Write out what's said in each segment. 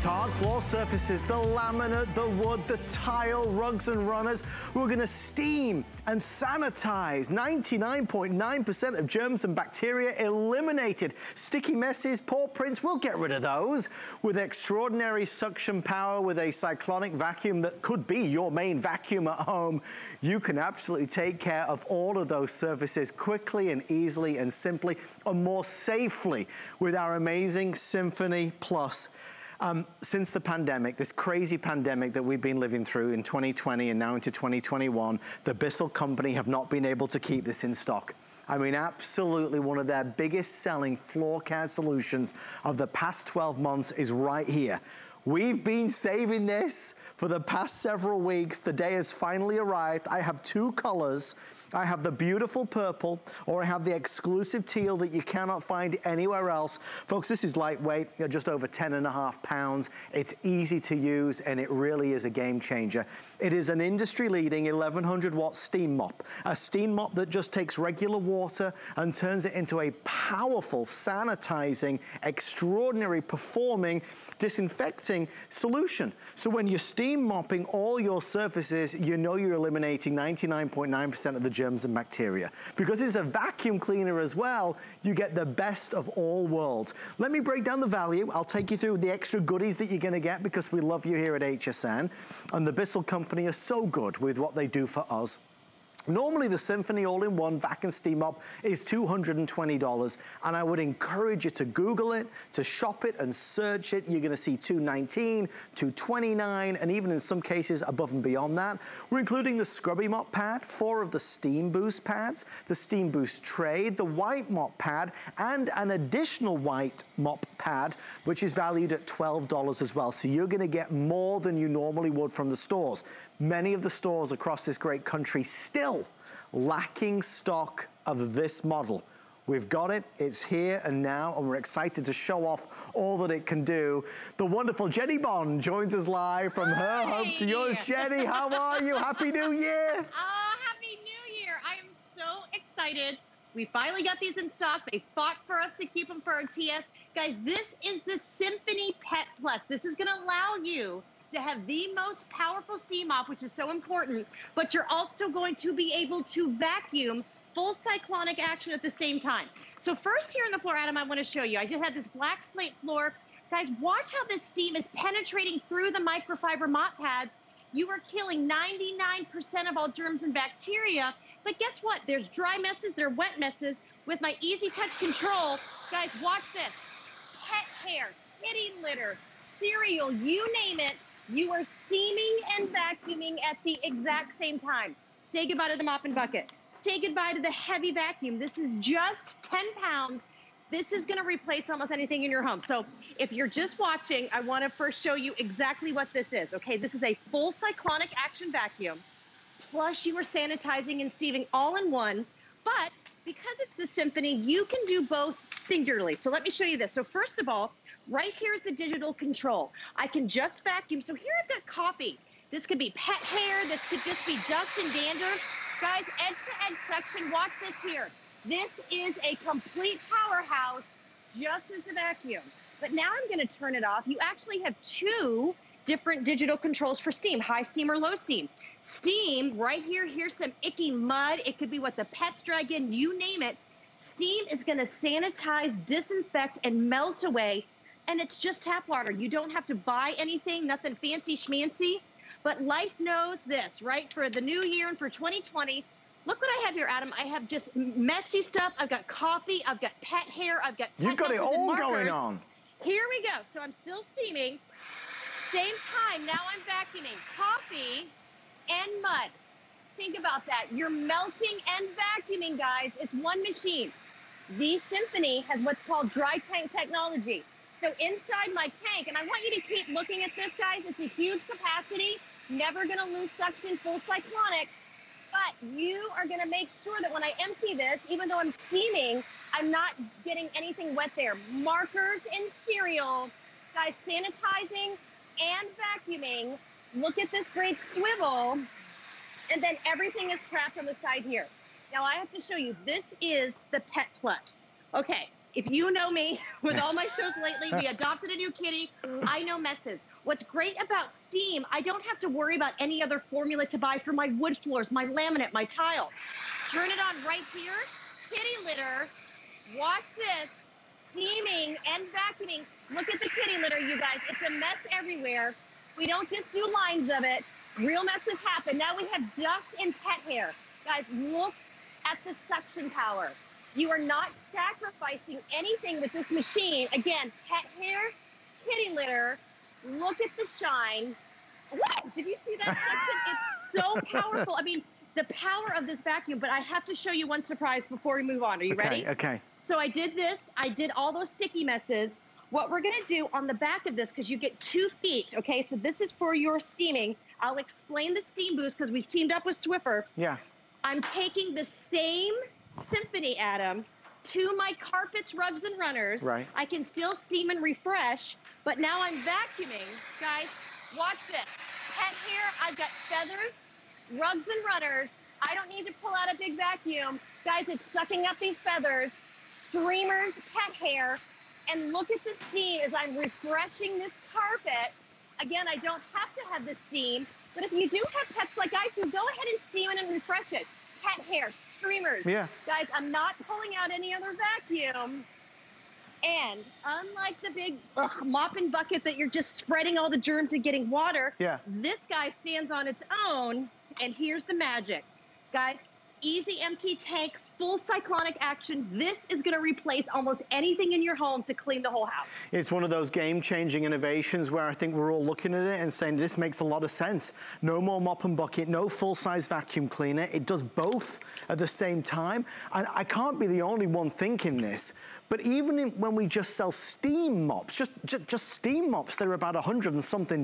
these hard floor surfaces, the laminate, the wood, the tile, rugs and runners. We're gonna steam and sanitize. 99.9% of germs and bacteria eliminated. Sticky messes, paw prints, we'll get rid of those. With extraordinary suction power, with a cyclonic vacuum that could be your main vacuum at home, you can absolutely take care of all of those surfaces quickly and easily and simply and more safely with our amazing Symphony Plus. Since the pandemic, this crazy pandemic that we've been living through in 2020 and now into 2021, the Bissell company have not been able to keep this in stock. I mean, absolutely one of their biggest selling floor care solutions of the past 12 months is right here. We've been saving this for the past several weeks. The day has finally arrived. I have two colors. I have the beautiful purple, or I have the exclusive teal that you cannot find anywhere else. Folks, this is lightweight, just over 10.5 pounds. It's easy to use, and it really is a game changer. It is an industry-leading 1100 watt steam mop, a steam mop that just takes regular water and turns it into a powerful, sanitizing, extraordinary performing, disinfectant solution. So when you're steam mopping all your surfaces, you know you're eliminating 99.9% of the germs and bacteria. Because it's a vacuum cleaner as well, you get the best of all worlds. Let me break down the value. I'll take you through the extra goodies that you're going to get, because we love you here at HSN. And the Bissell company are so good with what they do for us. Normally the Symphony all-in-one vac and steam mop is $220, and I would encourage you to Google it, to shop it and search it. You're gonna see $219, $229, and even in some cases above and beyond that. We're including the scrubby mop pad, 4 of the steam boost pads, the steam boost tray, the white mop pad, and an additional white mop pad, which is valued at $12 as well. So you're gonna get more than you normally would from the stores. Many of the stores across this great country still lacking stock of this model. We've got it, it's here and now, and we're excited to show off all that it can do. The wonderful Jenny Bond joins us live from her home to yours. Jenny, how are you? Happy New Year. Oh, Happy New Year. I am so excited. We finally got these in stock. They fought for us to keep them for our TS. Guys, this is the Symphony Pet Plus. This is gonna allow you to have the most powerful steam mop, which is so important, but you're also going to be able to vacuum full cyclonic action at the same time. So first here on the floor, Adam, I wanna show you. I just had this black slate floor. Guys, watch how this steam is penetrating through the microfiber mop pads. You are killing 99% of all germs and bacteria, but guess what? There's dry messes, there are wet messes. With my easy touch control, guys, watch this. Pet hair, kitty litter, cereal, you name it. You are steaming and vacuuming at the exact same time. Say goodbye to the mop and bucket. Say goodbye to the heavy vacuum. This is just 10 pounds. This is gonna replace almost anything in your home. So if you're just watching, I wanna first show you exactly what this is. Okay, this is a full cyclonic action vacuum. Plus you are sanitizing and steaming all in one. But because it's the Symphony, you can do both singularly. So let me show you this. So first of all, right here is the digital control. I can just vacuum. So here I've got coffee. This could be pet hair. This could just be dust and dander. Guys, edge-to-edge suction, watch this here. This is a complete powerhouse, just as a vacuum. But now I'm gonna turn it off. You actually have 2 different digital controls for steam, high steam or low steam. Steam, right here, here's some icky mud. It could be what the pets drag in, you name it. Steam is gonna sanitize, disinfect, and melt away. And it's just tap water. You don't have to buy anything, nothing fancy schmancy. But life knows this, right? For the new year and for 2020, look what I have here, Adam. I have just messy stuff. I've got coffee. I've got pet hair. I've got pet messes and markers. You've got it all going on. Here we go. So I'm still steaming. Same time, now I'm vacuuming. Coffee and mud. Think about that. You're melting and vacuuming, guys. It's one machine. The Symphony has what's called dry tank technology. So inside my tank, and I want you to keep looking at this, guys. It's a huge capacity, never gonna lose suction, full cyclonic, but you are gonna make sure that when I empty this, even though I'm steaming, I'm not getting anything wet there. Markers and cereal, guys, sanitizing and vacuuming. Look at this great swivel, and then everything is trapped on the side here. Now I have to show you, this is the Pet Plus. Okay. if you know me, with all my shows lately, we adopted a new kitty. I know messes. What's great about steam, I don't have to worry about any other formula to buy for my wood floors, my laminate, my tile. Turn it on right here. Kitty litter. Watch this. Steaming and vacuuming. Look at the kitty litter, you guys. It's a mess everywhere. We don't just do lines of it. Real messes happen. Now we have dust and pet hair. Guys, look at the suction power. You are not sacrificing anything with this machine. Again, pet hair, kitty litter. Look at the shine. Wow, did you see that suction? It's so powerful. I mean, the power of this vacuum, but I have to show you one surprise before we move on. Are you ready? Okay. So I did this. I did all those sticky messes. What we're going to do on the back of this, because you get 2 feet, okay? So this is for your steaming. I'll explain the steam boost because we've teamed up with Swiffer. Yeah. I'm taking the same Symphony, Adam, to my carpets, rugs, and runners. Right. I can still steam and refresh, but now I'm vacuuming. Guys, watch this. Pet hair, I've got feathers, rugs, and runners. I don't need to pull out a big vacuum. Guys, it's sucking up these feathers, streamers, pet hair, and look at the steam as I'm refreshing this carpet. Again, I don't have to have the steam, but if you do have pets like I do, go ahead and steam it and refresh it. Pet hair, streamers. Yeah. Guys, I'm not pulling out any other vacuum. And unlike the big mop and bucket that you're just spreading all the germs and getting water, yeah, this guy stands on its own, and here's the magic. Guys, easy empty tank, full cyclonic action. This is going to replace almost anything in your home to clean the whole house. It's one of those game-changing innovations where I think we're all looking at it and saying this makes a lot of sense. No more mop and bucket, no full-size vacuum cleaner. It does both at the same time. And I can't be the only one thinking this. But even when we just sell steam mops, just steam mops, they're about $100 and something.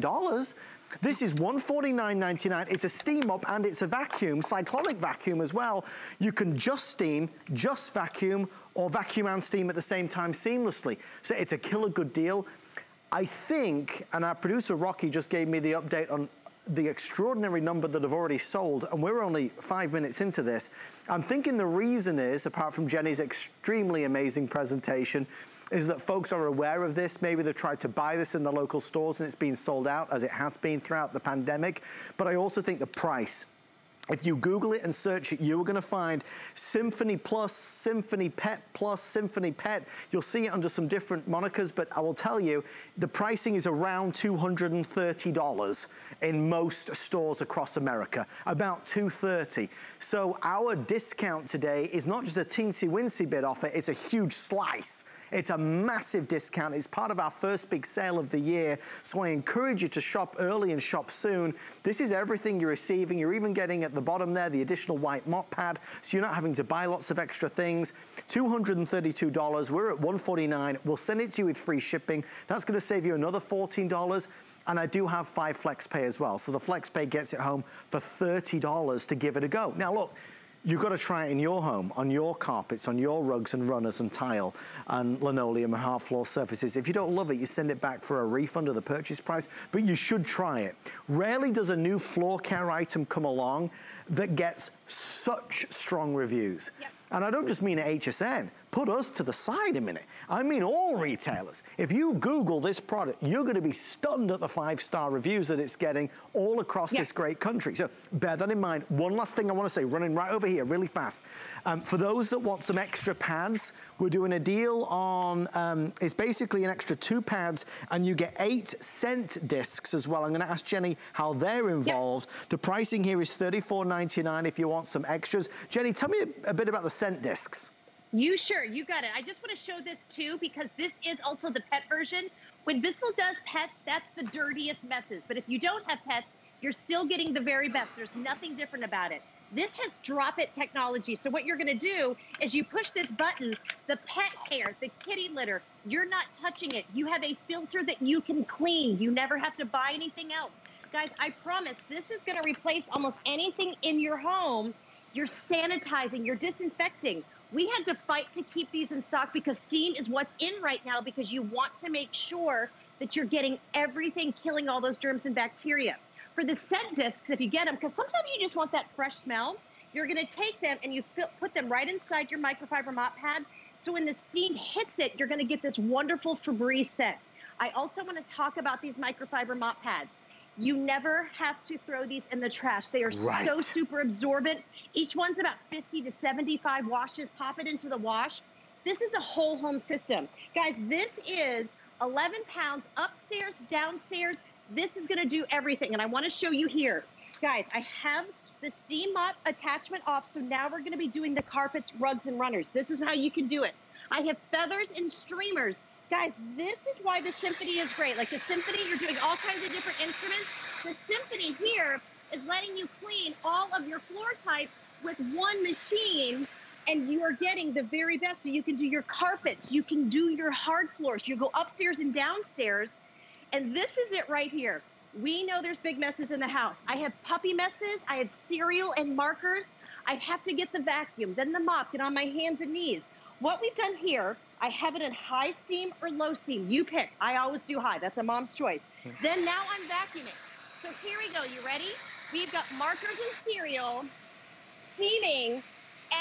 This is $149.99. It's a steam mop and it's a vacuum, cyclonic vacuum as well. You can just steam, just vacuum, or vacuum and steam at the same time seamlessly. So it's a killer good deal. I think, and our producer Rocky just gave me the update on the extraordinary number that have already sold, and we're only 5 minutes into this. I'm thinking the reason is, apart from Jenny's extremely amazing presentation, is that folks are aware of this. Maybe they've tried to buy this in the local stores and it's been sold out, as it has been throughout the pandemic. But I also think the price. If you Google it and search it, you're gonna find Symphony Plus, Symphony Pet Plus, Symphony Pet. You'll see it under some different monikers, but I will tell you, the pricing is around $230 in most stores across America, about $230. So our discount today is not just a teensy-wincy bit offer, it's a huge slice. It's a massive discount. It's part of our first big sale of the year. So I encourage you to shop early and shop soon. This is everything you're receiving. You're even getting at the bottom there the additional white mop pad. So you're not having to buy lots of extra things. $232. We're at $149. We'll send it to you with free shipping. That's going to save you another $14. And I do have 5 flex pay as well. So the flex pay gets it home for $30 to give it a go. Now look, you've got to try it in your home, on your carpets, on your rugs and runners and tile and linoleum and hard floor surfaces. If you don't love it, you send it back for a refund of the purchase price, but you should try it. Rarely does a new floor care item come along that gets such strong reviews. Yep. And I don't just mean at HSN. Put us to the side a minute. I mean all retailers. If you Google this product, you're going to be stunned at the 5-star reviews that it's getting all across this great country. So bear that in mind. One last thing I want to say, running right over here really fast. For those that want some extra pads, we're doing a deal on, it's basically an extra 2 pads, and you get 8-cent discs as well. I'm going to ask Jenny how they're involved. Yep. The pricing here is $34.99 if you want some extras. Jenny, tell me a bit about the scent discs. You sure? You got it. I just want to show this too, because this is also the pet version. When Bissell does pets, that's the dirtiest messes. But if you don't have pets, you're still getting the very best. There's nothing different about it. This has drop it technology. So what you're going to do is you push this button, the pet hair, the kitty litter, you're not touching it. You have a filter that you can clean. You never have to buy anything else. Guys, I promise this is going to replace almost anything in your home. You're sanitizing, you're disinfecting. We had to fight to keep these in stock because steam is what's in right now, because you want to make sure that you're getting everything, killing all those germs and bacteria. For the scent discs, if you get them, because sometimes you just want that fresh smell, you're going to take them and you put them right inside your microfiber mop pad. So when the steam hits it, you're gonna get this wonderful Febreze scent. I also wanna talk about these microfiber mop pads. You never have to throw these in the trash. They are so super absorbent. Each one's about 50 to 75 washes. Pop it into the wash. This is a whole home system. Guys, this is 11 pounds upstairs, downstairs. This is gonna do everything. And I wanna show you here. Guys, I have the steam mop attachment off, so now we're gonna be doing the carpets, rugs, and runners. This is how you can do it. I have feathers and streamers. Guys, this is why the Symphony is great. Like the Symphony, you're doing all kinds of different instruments. The Symphony here is letting you clean all of your floor types with one machine, and you are getting the very best. So you can do your carpets, you can do your hard floors, you go upstairs and downstairs, and this is it right here. We know there's big messes in the house. I have puppy messes, I have cereal and markers. I have to get the vacuum, then the mop, get on my hands and knees. What we've done here, I have it in high steam or low steam. You pick. I always do high. That's a mom's choice. Then now I'm vacuuming. So here we go. You ready? We've got markers and cereal, steaming,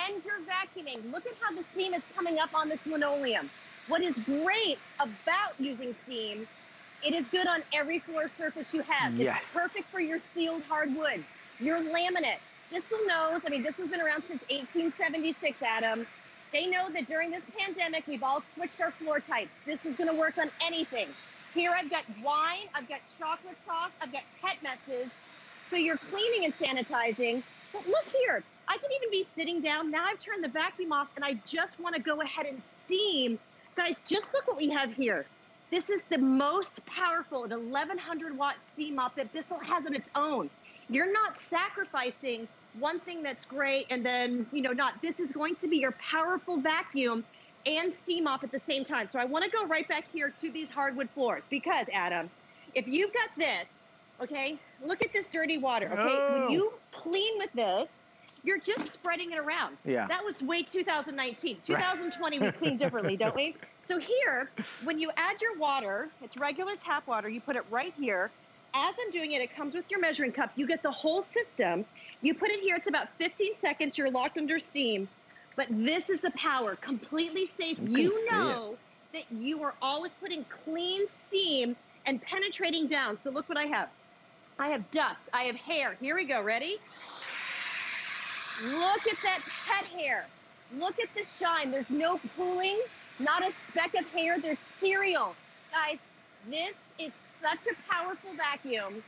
and you're vacuuming. Look at how the steam is coming up on this linoleum. What is great about using steam, it is good on every floor surface you have. Yes. It's perfect for your sealed hardwood, your laminate. Bissell knows, I mean, this has been around since 1876, Adam. They know that during this pandemic, we've all switched our floor types. This is going to work on anything. Here I've got wine, I've got chocolate sauce, I've got pet messes. So you're cleaning and sanitizing. But look here, I can even be sitting down. Now I've turned the vacuum off and I just want to go ahead and steam. Guys, just look what we have here. This is the most powerful, an 1100 watt steam mop that Bissell has on its own. You're not sacrificing one thing that's great and then, you know, not. This is going to be your powerful vacuum and steam mop at the same time. So I want to go right back here to these hardwood floors because, Adam, if you've got this, okay, look at this dirty water, okay? Oh. When you clean with this, you're just spreading it around. Yeah. That was way 2019. 2020, we clean differently, don't we? So here, when you add your water, it's regular tap water, you put it right here. As I'm doing it, it comes with your measuring cup. You get the whole system. You put it here, it's about 15 seconds, you're locked under steam. But this is the power, completely safe. You know that you are always putting clean steam and penetrating down. So look what I have. I have dust, I have hair. Here we go, ready? Look at that pet hair. Look at the shine. There's no pooling, not a speck of hair. There's cereal. Guys, this is such a powerful vacuum.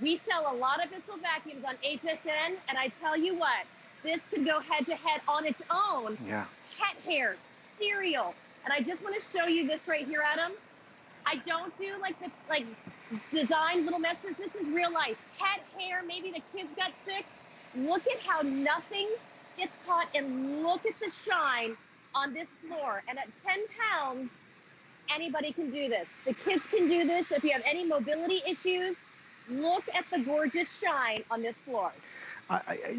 We sell a lot of Bissell vacuums on HSN, and I tell you what, this could go head-to-head on its own. Yeah. Cat hair, cereal. And I just want to show you this right here, Adam. I don't do like design little messes. This is real life. Cat hair, maybe the kids got sick. Look at how nothing gets caught, and look at the shine on this floor. And at 10 pounds, anybody can do this. The kids can do this. If you have any mobility issues, look at the gorgeous shine on this floor.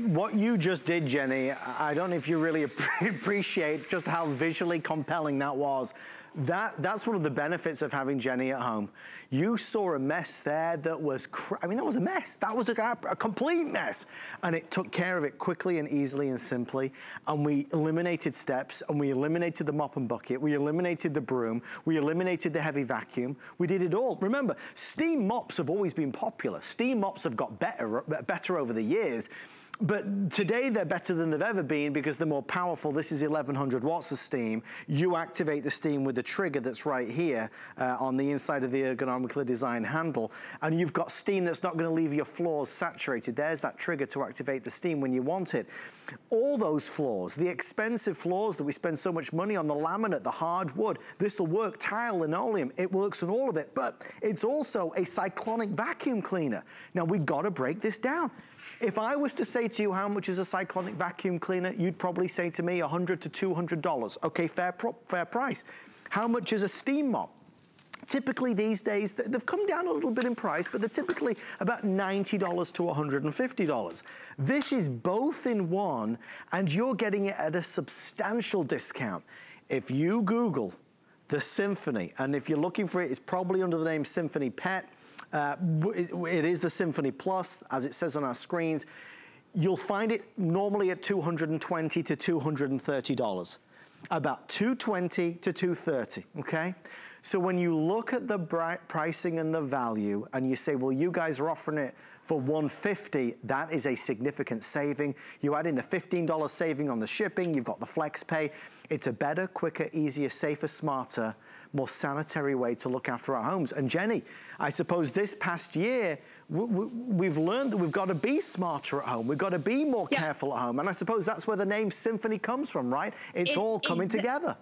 What you just did, Jenny, I don't know if you really appreciate just how visually compelling that was. That's one of the benefits of having Jenny at home. You saw a mess there that was, I mean, that was a mess. That was a complete mess. And it took care of it quickly and easily and simply. And we eliminated steps, and we eliminated the mop and bucket. We eliminated the broom. We eliminated the heavy vacuum. We did it all. Remember, steam mops have always been popular. Steam mops have got better over the years. But today they're better than they've ever been because they're more powerful. This is 1100 watts of steam. You activate the steam with the trigger that's right here on the inside of the ergonomically designed handle. And you've got steam that's not going to leave your floors saturated. There's that trigger to activate the steam when you want it. All those floors, the expensive floors that we spend so much money on, the laminate, the hardwood, this will work, tile, linoleum, it works on all of it. But it's also a cyclonic vacuum cleaner. Now we've got to break this down. If I was to say to you how much is a cyclonic vacuum cleaner, you'd probably say to me $100 to $200. Okay, fair price. How much is a steam mop? Typically these days, they've come down a little bit in price, but they're typically about $90 to $150. This is both in one, and you're getting it at a substantial discount. If you Google the Symphony, and if you're looking for it, it's probably under the name Symphony Pet. It is the Symphony Plus, as it says on our screens. You'll find it normally at $220 to $230. about $220 to $230, okay? So when you look at the pricing and the value and you say, well, you guys are offering it for $150, that is a significant saving. You add in the $15 saving on the shipping, you've got the flex pay. It's a better, quicker, easier, safer, smarter, more sanitary way to look after our homes. And Jenny, I suppose this past year, we've learned that we've got to be smarter at home. We've got to be more careful at home. And I suppose that's where the name Symphony comes from, right? It's all coming together.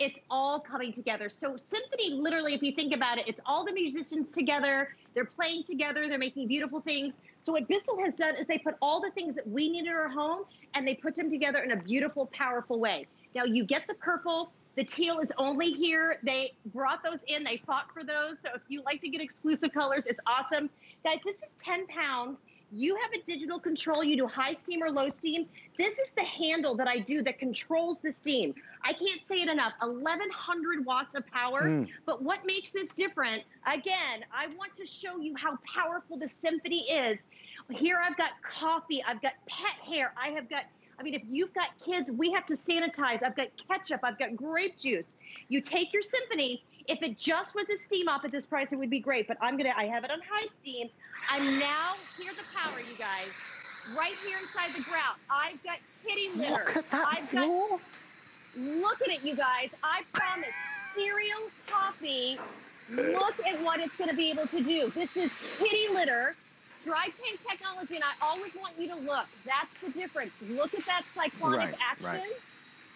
It's all coming together. So Symphony, literally, if you think about it, it's all the musicians together. They're playing together. They're making beautiful things. So what Bissell has done is they put all the things that we need in our home, and they put them together in a beautiful, powerful way. Now, you get the purple. The teal is only here. They brought those in. They fought for those. So if you like to get exclusive colors, it's awesome. Guys, this is 10 pounds. You have a digital control. You do high steam or low steam. This is the handle that I do that controls the steam. I can't say it enough, 1,100 watts of power. But what makes this different? Again, I want to show you how powerful the Symphony is. Here I've got coffee. I've got pet hair. I have got, I mean, if you've got kids, we have to sanitize. I've got ketchup. I've got grape juice. You take your Symphony. If it just was a steam up at this price, it would be great. But I have it on high steam. I'm now, here's the power, you guys. Right here inside the grout. I've got kitty litter. Look at that floor. Look at it, you guys. I promise. Cereal coffee. Look at what it's going to be able to do. This is kitty litter. Dry tank technology, and I always want you to look. That's the difference. Look at that cyclonic action.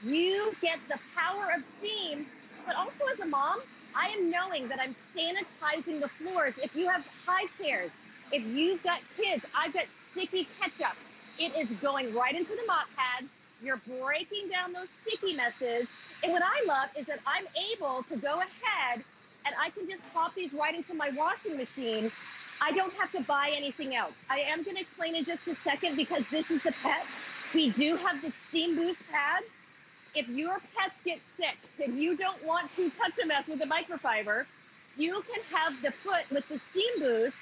You get the power of steam, but also as a mom, I am knowing that I'm sanitizing the floors. If you have high chairs, if you've got kids, I've got sticky ketchup. It is going right into the mop pads. You're breaking down those sticky messes. And what I love is that I'm able to go ahead and I can just pop these right into my washing machine. I don't have to buy anything else. I am going to explain in just a second because this is the pet. We do have the steam boost pads. If your pets get sick, if you don't want to touch a mess with a microfiber, you can have the foot with the steam boost,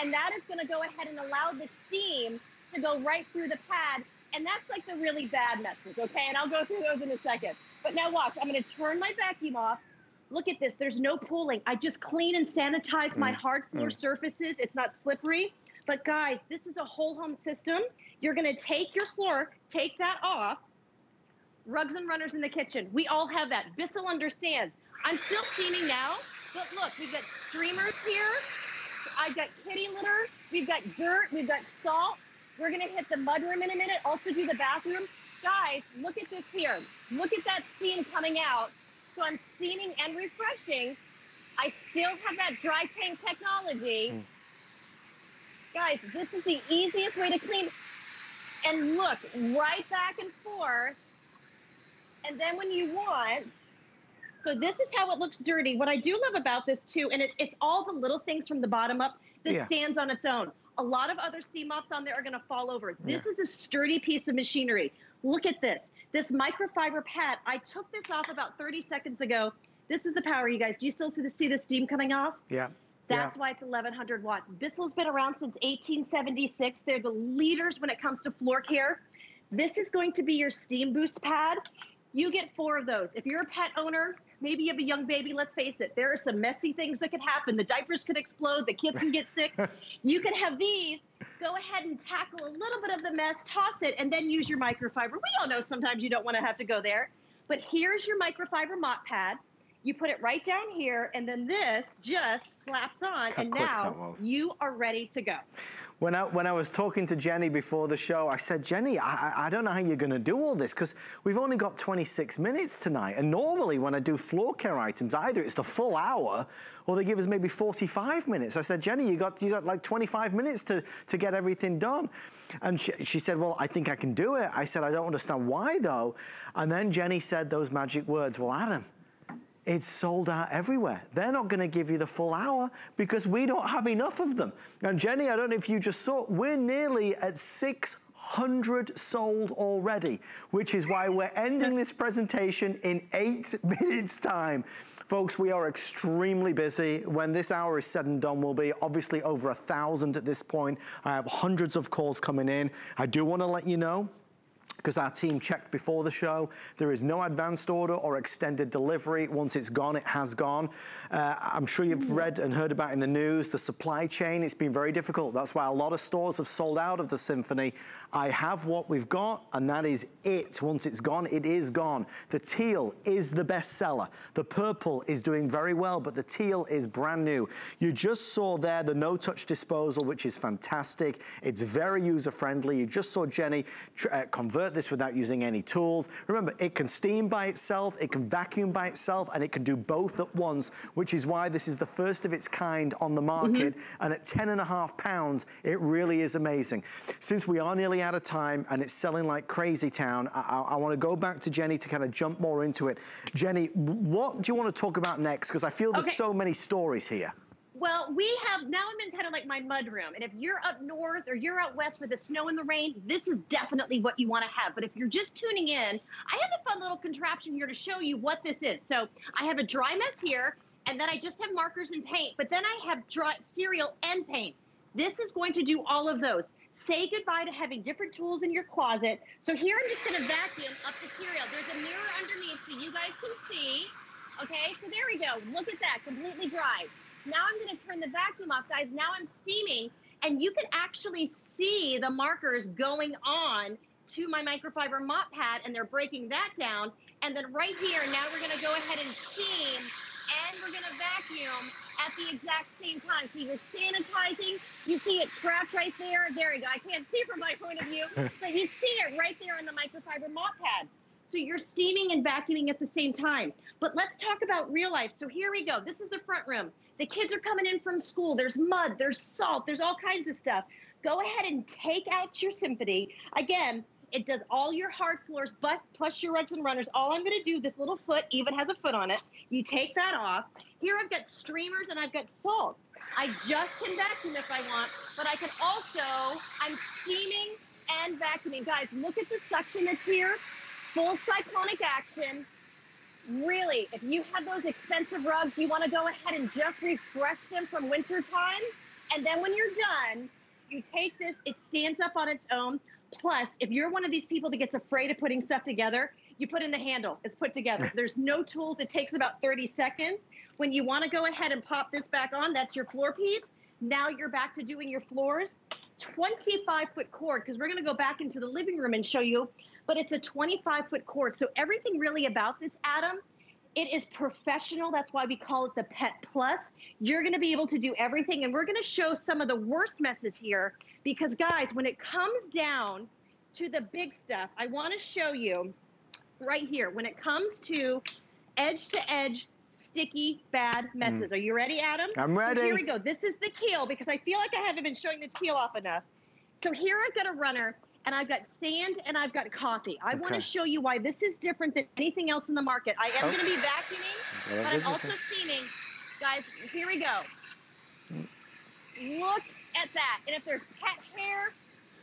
and that is going to go ahead and allow the steam to go right through the pad. And that's like the really bad messes, okay? And I'll go through those in a second. But now watch, I'm going to turn my vacuum off. Look at this, there's no pooling. I just clean and sanitize my hard floor surfaces. It's not slippery. But guys, this is a whole home system. You're gonna take your floor, take that off. Rugs and runners in the kitchen. We all have that. Bissell understands. I'm still steaming now, but look, we've got streamers here. I've got kitty litter. We've got dirt, we've got salt. We're gonna hit the mudroom in a minute, also do the bathroom. Guys, look at this here. Look at that steam coming out. So I'm steaming and refreshing. I still have that dry tank technology. Guys, this is the easiest way to clean. And look, right back and forth. And then when you want, so this is how it looks dirty. What I do love about this too, and it's all the little things from the bottom up. This stands on its own. A lot of other steam mops on there are gonna fall over. This is a sturdy piece of machinery. Look at this. This microfiber pad, I took this off about 30 seconds ago. This is the power, you guys. Do you still see the steam coming off? Yeah. That's why it's 1,100 watts. Bissell's been around since 1876. They're the leaders when it comes to floor care. This is going to be your steam boost pad. You get 4 of those. If you're a pet owner, maybe you have a young baby, let's face it, there are some messy things that could happen. The diapers could explode, the kids can get sick. You can have these, go ahead and tackle a little bit of the mess, toss it, and then use your microfiber. We all know sometimes you don't want to have to go there, but here's your microfiber mop pad. You put it right down here, and then this just slaps on, and now you are ready to go. When I was talking to Jenny before the show, I said, Jenny, I don't know how you're gonna do all this, because we've only got 26 minutes tonight, and normally when I do floor care items, either it's the full hour, or they give us maybe 45 minutes. I said, Jenny, you got like 25 minutes to get everything done. And she said, well, I think I can do it. I said, I don't understand why, though. And then Jenny said those magic words, well, Adam, it's sold out everywhere. They're not gonna give you the full hour because we don't have enough of them. And Jenny, I don't know if you just saw, we're nearly at 600 sold already, which is why we're ending this presentation in 8 minutes time. Folks, we are extremely busy. When this hour is said and done, we'll be obviously over 1,000 at this point. I have hundreds of calls coming in. I do wanna let you know, because our team checked before the show. There is no advanced order or extended delivery. Once it's gone, it has gone. I'm sure you've read and heard about in the news, the supply chain, it's been very difficult. That's why a lot of stores have sold out of the Symphony. I have what we've got, and that is it. Once it's gone, it is gone. The teal is the best seller. The purple is doing very well, but the teal is brand new. You just saw there the no-touch disposal, which is fantastic. It's very user-friendly. You just saw Jenny convert this without using any tools. Remember, it can steam by itself, it can vacuum by itself, and it can do both at once, which is why this is the first of its kind on the market. And at 10 and a half pounds, it really is amazing. Since we are nearly out of time and it's selling like crazy town, I want to go back to Jenny to kind of jump more into it. Jenny, what do you want to talk about next? Because I feel there's so many stories here. Well, we have, now I'm in kind of like my mud room. And if you're up north or you're out west with the snow and the rain, this is definitely what you want to have. But if you're just tuning in, I have a fun little contraption here to show you what this is. So I have a dry mess here, and then I just have markers and paint, but then I have dry cereal and paint. This is going to do all of those. Say goodbye to having different tools in your closet. So here I'm just going to vacuum up the cereal. There's a mirror underneath so you guys can see. Okay, so there we go. Look at that, completely dry. Now I'm gonna turn the vacuum off, guys. Now I'm steaming, and you can actually see the markers going on to my microfiber mop pad, and they're breaking that down. And then right here, now we're gonna go ahead and steam, and we're gonna vacuum at the exact same time. So you're sanitizing, you see it trapped right there. There you go, I can't see from my point of view, but you see it right there on the microfiber mop pad. So you're steaming and vacuuming at the same time. But let's talk about real life. So here we go, this is the front room. The kids are coming in from school. There's mud, there's salt, there's all kinds of stuff. Go ahead and take out your Symphony. Again, it does all your hard floors, but plus your rugs and runners. All I'm gonna do, this little foot even has a foot on it. You take that off. Here I've got streamers and I've got salt. I just can vacuum if I want, but I can also, I'm steaming and vacuuming. Guys, look at the suction that's here. Full cyclonic action. Really, if you have those expensive rugs, you want to go ahead and just refresh them from winter time. And then when you're done, you take this, it stands up on its own. Plus, if you're one of these people that gets afraid of putting stuff together, you put in the handle, it's put together. There's no tools, it takes about 30 seconds. When you want to go ahead and pop this back on, that's your floor piece. Now you're back to doing your floors. 25-foot cord, because we're going to go back into the living room and show you, but it's a 25-foot cord. So everything really about this, Adam, it is professional. That's why we call it the Pet Plus. You're gonna be able to do everything, and we're gonna show some of the worst messes here, because guys, when it comes down to the big stuff, I wanna show you right here, when it comes to edge, sticky, bad messes. Are you ready, Adam? I'm ready. So here we go, this is the teal, because I feel like I haven't been showing the teal off enough. So here I've got a runner, and I've got sand and I've got coffee. I want to show you why this is different than anything else in the market. I am going to be vacuuming, but I'm also steaming. Guys, here we go. Look at that. And if there's cat hair,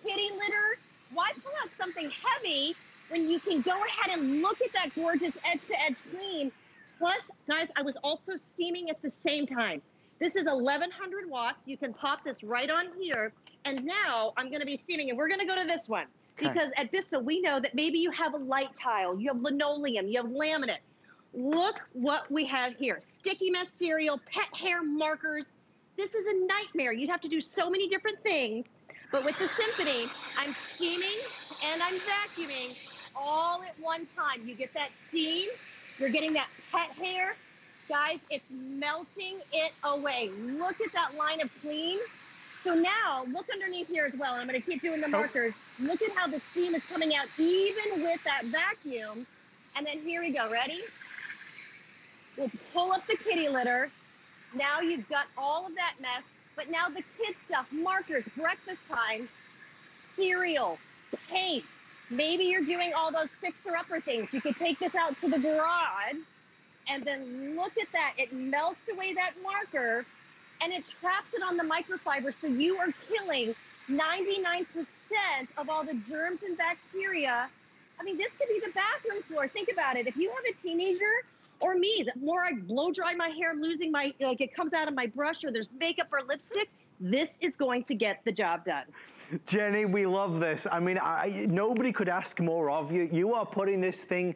kitty litter, why pull out something heavy when you can go ahead and look at that gorgeous edge-to-edge clean? Plus, guys, I was also steaming at the same time. This is 1,100 watts. You can pop this right on here. And now I'm going to be steaming, and we're going to go to this one. Because at Bissell, we know that maybe you have a light tile, you have linoleum, you have laminate. Look what we have here. Sticky mess cereal, pet hair markers. This is a nightmare. You'd have to do so many different things. But with the Symphony, I'm steaming and I'm vacuuming all at one time. You get that steam, you're getting that pet hair. Guys, it's melting it away. Look at that line of clean. So now, look underneath here as well. I'm gonna keep doing the markers. Look at how the steam is coming out, even with that vacuum. And then here we go, ready? We'll pull up the kitty litter. Now you've got all of that mess, but now the kid stuff, markers, breakfast time, cereal, paint. Maybe you're doing all those fixer-upper things. You could take this out to the garage, and then look at that. It melts away that marker, and it traps it on the microfiber, so you are killing 99% of all the germs and bacteria. I mean, this could be the bathroom floor. Think about it. If you have a teenager, or me, the more I blow dry my hair, I'm losing my, like it comes out of my brush, or there's makeup or lipstick, This is going to get the job done. Jenny, we love this. I mean, nobody could ask more of you. You are putting this thing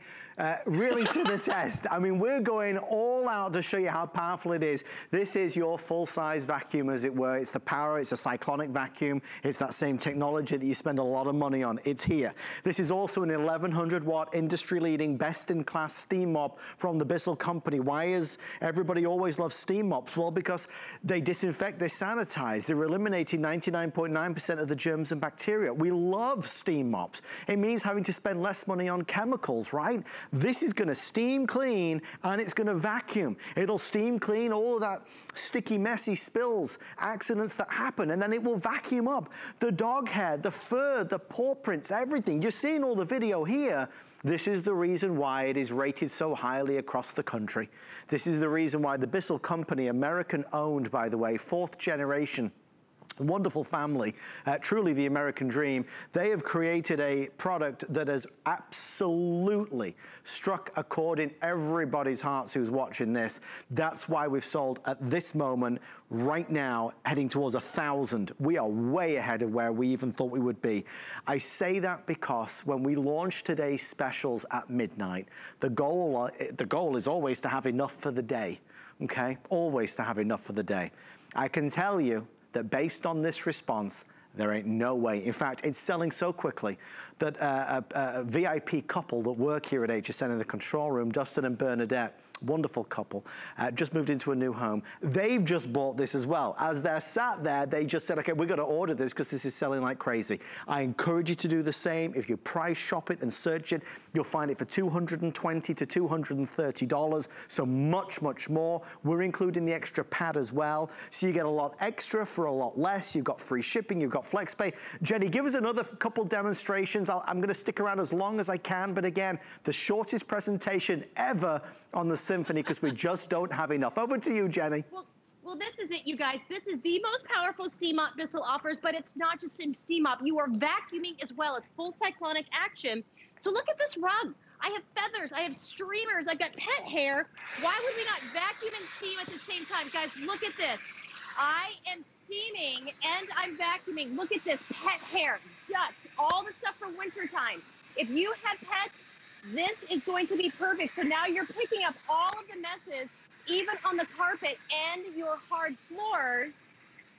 really to the test. I mean, we're going all out to show you how powerful it is. This is your full-size vacuum, as it were. It's the power, it's a cyclonic vacuum. It's that same technology that you spend a lot of money on. It's here. This is also an 1100-watt industry-leading, best-in-class steam mop from the Bissell company. Why is everybody always loves steam mops? Well, because they disinfect, they sanitize. They're eliminating 99.9% of the germs and bacteria. We love steam mops. It means having to spend less money on chemicals, right? This is gonna steam clean and it's gonna vacuum. It'll steam clean all of that sticky, messy spills, accidents that happen, and then it will vacuum up the dog hair, the fur, the paw prints, everything. You're seeing all the video here. This is the reason why it is rated so highly across the country. This is the reason why the Bissell company, American owned, by the way, 4th generation, wonderful family, truly the American dream. They have created a product that has absolutely struck a chord in everybody's hearts who's watching this. That's why we've sold at this moment, right now, heading towards 1,000. We are way ahead of where we even thought we would be. I say that because when we launch today's specials at midnight, the goal is always to have enough for the day, okay? Always to have enough for the day. I can tell you that based on this response, there ain't no way. In fact, it's selling so quickly that a VIP couple that work here at HSN in the control room, Dustin and Bernadette, wonderful couple, just moved into a new home. They've just bought this as well. As they're sat there, they just said, okay, we've got to order this because this is selling like crazy. I encourage you to do the same. If you price shop it and search it, you'll find it for $220 to $230, so much, much more. We're including the extra pad as well, so you get a lot extra for a lot less. You've got free shipping, you've got FlexPay. Jenny, give us another couple demonstrations. I'm going to stick around as long as I can, but again, the shortest presentation ever on the Symphony because we just don't have enough. Over to you, Jenny. Well, this is it, you guys. This is the most powerful steam mop Bissell offers, but it's not just in steam mop. You are vacuuming as well. It's full cyclonic action. So look at this rug. I have feathers, I have streamers, I've got pet hair. Why would we not vacuum and steam at the same time? Guys, look at this. I am steaming and I'm vacuuming. Look at this, pet hair, dust, all the stuff for wintertime. If you have pets, this is going to be perfect. So now you're picking up all of the messes, even on the carpet and your hard floors.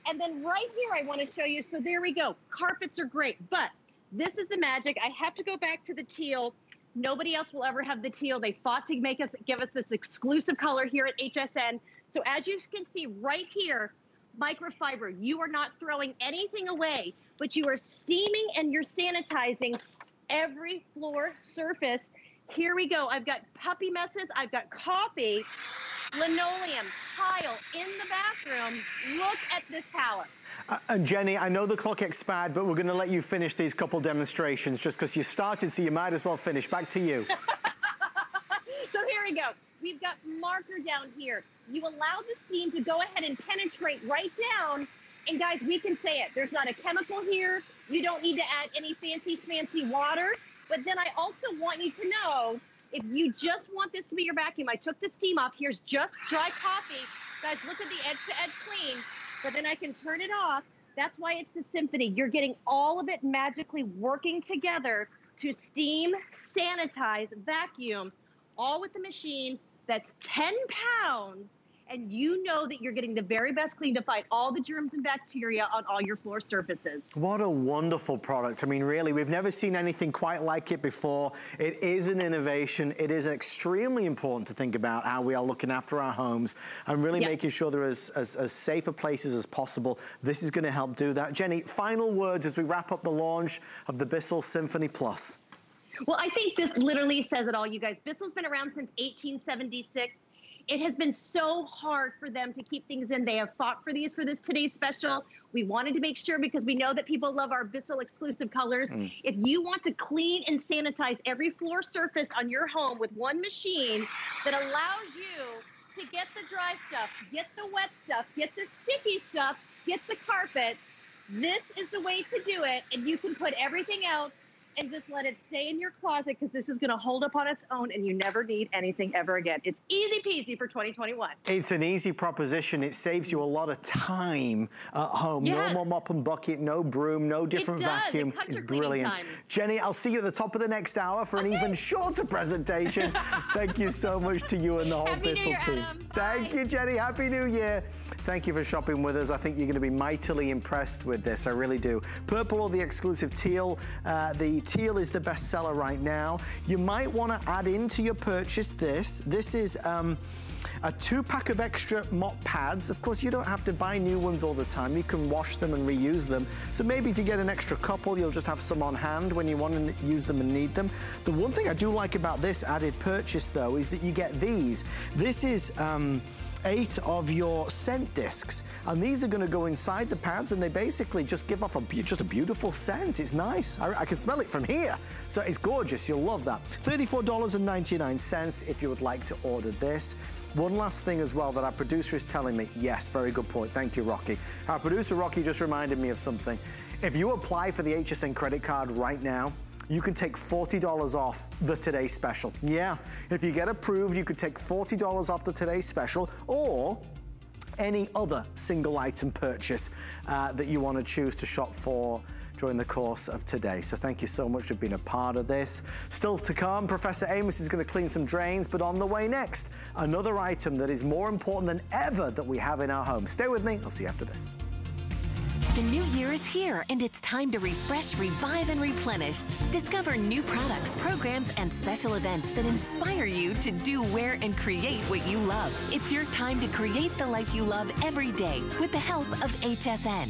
And then right here, I want to show you. So there we go. Carpets are great, but this is the magic. I have to go back to the teal. Nobody else will ever have the teal. They fought to make us, give us this exclusive color here at HSN. So as you can see right here, microfiber, you are not throwing anything away, but you are steaming and you're sanitizing every floor surface. Here we go. I've got puppy messes. I've got coffee, linoleum, tile in the bathroom. Look at this power. And Jenny, I know the clock expired, but we're going to let you finish these couple demonstrations just because you started, so you might as well finish. Back to you. So here we go. We've got marker down here. You allow the steam to go ahead and penetrate right down. And guys, we can say it. There's not a chemical here. You don't need to add any fancy, schmancy water. But then I also want you to know, if you just want this to be your vacuum, I took the steam off. Here's just dry coffee. Guys, look at the edge-to-edge clean. But then I can turn it off. That's why it's the Symphony. You're getting all of it magically working together to steam, sanitize, vacuum, all with the machine that's 10 pounds. And you know that you're getting the very best clean to fight all the germs and bacteria on all your floor surfaces. What a wonderful product. I mean, really, we've never seen anything quite like it before. It is an innovation. It is extremely important to think about how we are looking after our homes and really making sure they're as safe a places as possible. This is going to help do that. Jenny, final words as we wrap up the launch of the Bissell Symphony Plus. Well, I think this literally says it all, you guys. Bissell's been around since 1876. It has been so hard for them to keep things in. They have fought for these for this today's special. We wanted to make sure because we know that people love our Bissell exclusive colors. If you want to clean and sanitize every floor surface on your home with one machine that allows you to get the dry stuff, get the wet stuff, get the sticky stuff, get the carpets, this is the way to do it. And you can put everything else and just let it stay in your closet because this is going to hold up on its own and you never need anything ever again. It's easy peasy for 2021. It's an easy proposition. It saves you a lot of time at home. Yes. No more mop and bucket, no broom, no different vacuum. It's brilliant. Jenny, I'll see you at the top of the next hour for an even shorter presentation. Thank you so much to you and the whole Bissell team. Thank you, Jenny. Happy New Year. Thank you for shopping with us. I think you're going to be mightily impressed with this. I really do. Purple or the exclusive teal. The teal is the best seller right now. You might want to add into your purchase this. This is a 2-pack of extra mop pads. Of course, you don't have to buy new ones all the time. You can wash them and reuse them. So maybe if you get an extra couple, you'll just have some on hand when you want to use them and need them. The one thing I do like about this added purchase, though, is that you get these. This is 8 of your scent discs, and these are going to go inside the pads, and they basically just give off just a beautiful scent. It's nice. I can smell it from here, so it's gorgeous. You'll love that. $34.99 if you would like to order this. One last thing as well that our producer is telling me. Yes, very good point. Thank you, Rocky. Our producer, Rocky, just reminded me of something. If you apply for the HSN credit card right now, you can take $40 off the Today Special. Yeah, if you get approved, you could take $40 off the Today Special or any other single item purchase that you want to choose to shop for during the course of today. So thank you so much for being a part of this. Still to come, Professor Amos is going to clean some drains, but on the way next, another item that is more important than ever that we have in our home. Stay with me. I'll see you after this. The new year is here, and it's time to refresh, revive, and replenish. Discover new products, programs, and special events that inspire you to do, wear, and create what you love. It's your time to create the life you love every day with the help of HSN.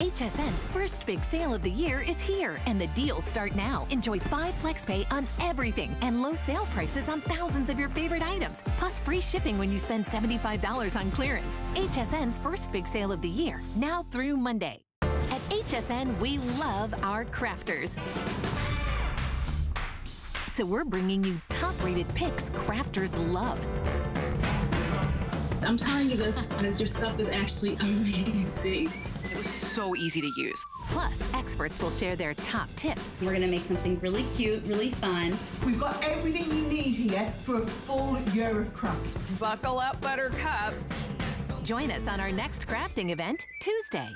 HSN's first big sale of the year is here, and the deals start now. Enjoy 5 FlexPay on everything and low sale prices on thousands of your favorite items, plus free shipping when you spend $75 on clearance. HSN's first big sale of the year, now through Monday. At HSN, we love our crafters. So we're bringing you top-rated picks crafters love. I'm telling you this because your stuff is actually amazing. It was so easy to use. Plus, experts will share their top tips. We're going to make something really cute, really fun. We've got everything you need here for a full year of craft. Buckle up, Buttercup. Join us on our next crafting event, Tuesday.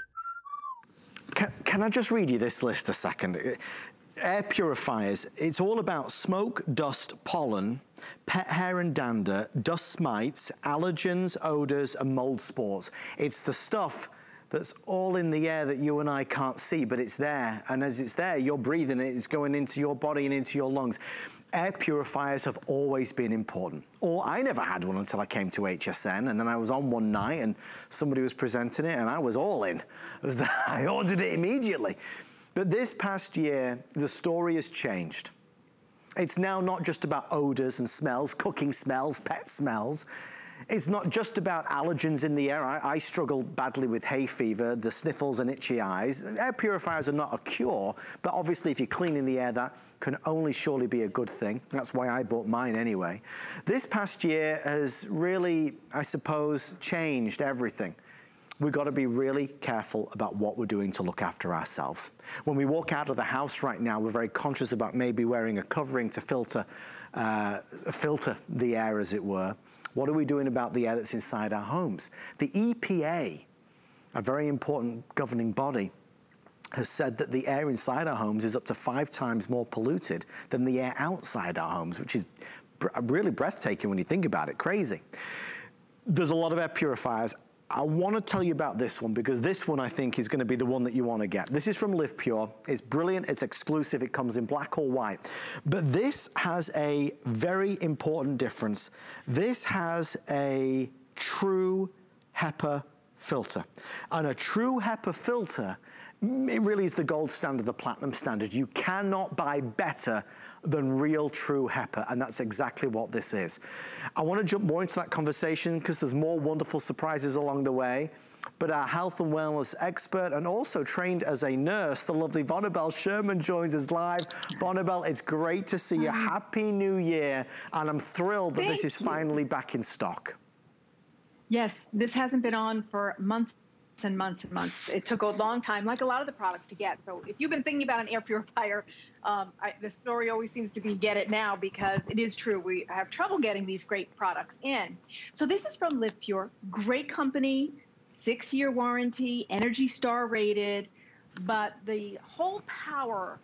Can I just read you this list a second? Air purifiers. It's all about smoke, dust, pollen, pet hair and dander, dust mites, allergens, odors, and mold spores. It's the stuff that's all in the air that you and I can't see, but it's there. And as it's there, you're breathing it, it's going into your body and into your lungs. Air purifiers have always been important. Or I never had one until I came to HSN, and then I was on one night and somebody was presenting it and I was all in. I ordered it immediately. But this past year, the story has changed. It's now not just about odors and smells, cooking smells, pet smells. It's not just about allergens in the air. I struggle badly with hay fever, the sniffles and itchy eyes. Air purifiers are not a cure, but obviously if you're cleaning the air, that can only surely be a good thing. That's why I bought mine anyway. This past year has really, I suppose, changed everything. We've got to be really careful about what we're doing to look after ourselves. When we walk out of the house right now, we're very conscious about maybe wearing a covering to filter the air, as it were. What are we doing about the air that's inside our homes? The EPA, a very important governing body, has said that the air inside our homes is up to 5 times more polluted than the air outside our homes, which is really breathtaking when you think about it. Crazy. There's a lot of air purifiers. I want to tell you about this one because this one I think is going to be the one that you want to get. This is from LivePure. It's brilliant. It's exclusive. It comes in black or white. But this has a very important difference. This has a true HEPA filter. And a true HEPA filter, it really is the gold standard, the platinum standard. You cannot buy better than real true HEPA, and that's exactly what this is. I want to jump more into that conversation because there's more wonderful surprises along the way, but our health and wellness expert and also trained as a nurse, the lovely Vonabell Sherman, joins us live. Vonabell, it's great to see you. Happy New Year, and I'm thrilled that this is finally back in stock. Yes, this hasn't been on for months and months and months. It took a long time, like a lot of the products, to get. So if you've been thinking about an air purifier, the story always seems to be get it now, because it is true. We have trouble getting these great products in. So this is from LivePure, great company, 6-year warranty, Energy Star rated. But the whole power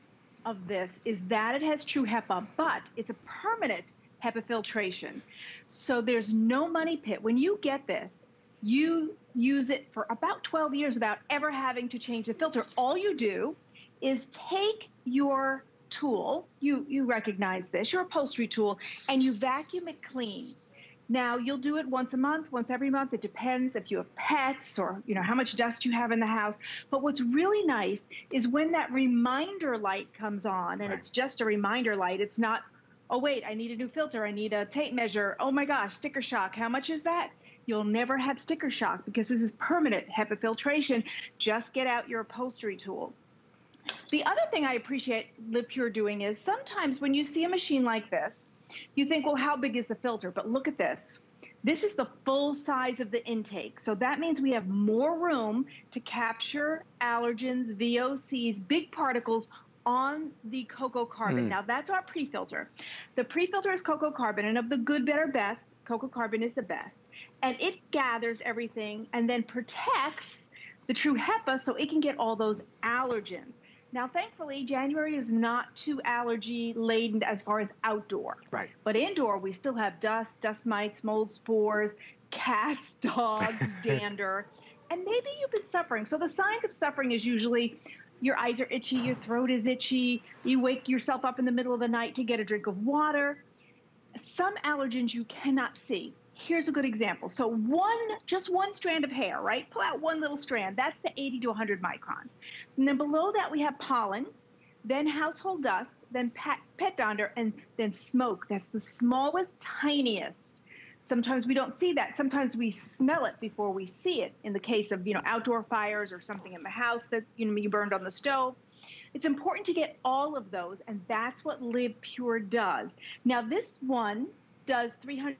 of this is that it has true HEPA, but it's a permanent HEPA filtration. So there's no money pit. When you get this, you use it for about 12 years without ever having to change the filter. All you do is take your tool, you recognize this, your upholstery tool, and you vacuum it clean. Now, you'll do it once a month, once every month. It depends if you have pets or, you know, how much dust you have in the house. But what's really nice is when that reminder light comes on, and it's just a reminder light, it's not, oh, wait, I need a new filter, I need a tape measure, oh my gosh, sticker shock, how much is that? You'll never have sticker shock because this is permanent HEPA filtration. Just get out your upholstery tool. The other thing I appreciate LivePure doing is sometimes when you see a machine like this, you think, well, how big is the filter? But look at this. This is the full size of the intake. So that means we have more room to capture allergens, VOCs, big particles on the cocoa carbon. Now, that's our pre-filter. The pre-filter is cocoa carbon, and of the good, better, best, cocoa carbon is the best. And it gathers everything and then protects the true HEPA so it can get all those allergens. Now, thankfully, January is not too allergy-laden as far as outdoor. Right. But indoor, we still have dust, dust mites, mold spores, cats, dogs, dander, and maybe you've been suffering. So the signs of suffering is usually your eyes are itchy, your throat is itchy, you wake yourself up in the middle of the night to get a drink of water. Some allergens you cannot see. Here's a good example. So just one strand of hair, right? Pull out one little strand. That's the 80 to 100 microns. And then below that we have pollen, then household dust, then pet dander, and then smoke. That's the smallest, tiniest. Sometimes we don't see that. Sometimes we smell it before we see it in the case of, you know, outdoor fires or something in the house that, you know, you burned on the stove. It's important to get all of those, and that's what LivePure does. Now, this one does 300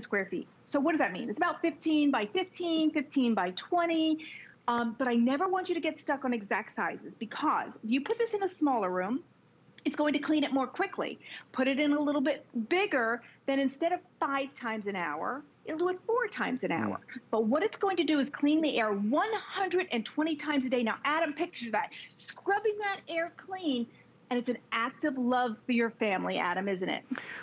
square feet. So what does that mean? It's about 15 by 15, 15 by 20. But I never want you to get stuck on exact sizes, because if you put this in a smaller room, it's going to clean it more quickly. Put it in a little bit bigger, then instead of 5 times an hour, it'll do it 4 times an hour. But what it's going to do is clean the air 120 times a day. Now, Adam, picture that. Scrubbing that air clean. And it's an act of love for your family, Adam, isn't it?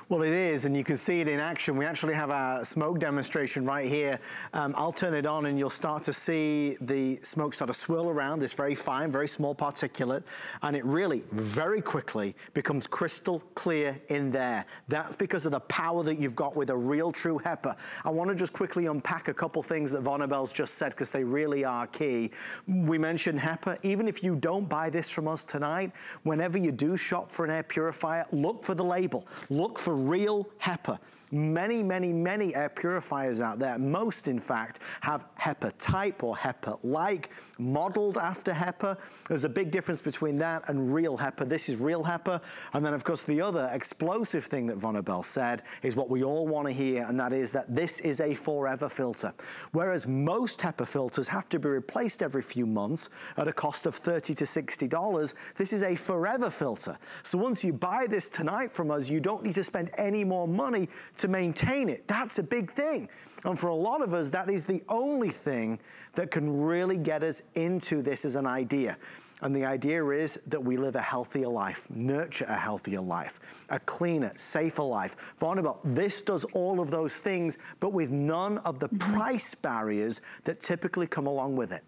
Well, it is, and you can see it in action. We actually have a smoke demonstration right here. I'll turn it on, and you'll start to see the smoke start to swirl around this very fine, very small particulate, and it really, very quickly, becomes crystal clear in there. That's because of the power that you've got with a real, true HEPA. I want to just quickly unpack a couple things that Vonabell's just said, because they really are key. We mentioned HEPA. Even if you don't buy this from us tonight, whenever you do shop for an air purifier, look for the label. Look for real HEPA. Many, many, many air purifiers out there, most in fact, have HEPA type or HEPA-like, modeled after HEPA. There's a big difference between that and real HEPA. This is real HEPA. And then, of course, the other explosive thing that Vonabell said is what we all want to hear, and that is that this is a forever filter. Whereas most HEPA filters have to be replaced every few months at a cost of $30 to $60, this is a forever filter. So once you buy this tonight from us, you don't need to spend any more money to maintain it. That's a big thing. And for a lot of us, that is the only thing that can really get us into this as an idea. And the idea is that we live a healthier life, nurture a healthier life, a cleaner, safer life. Vonabell, this does all of those things, but with none of the price barriers that typically come along with it.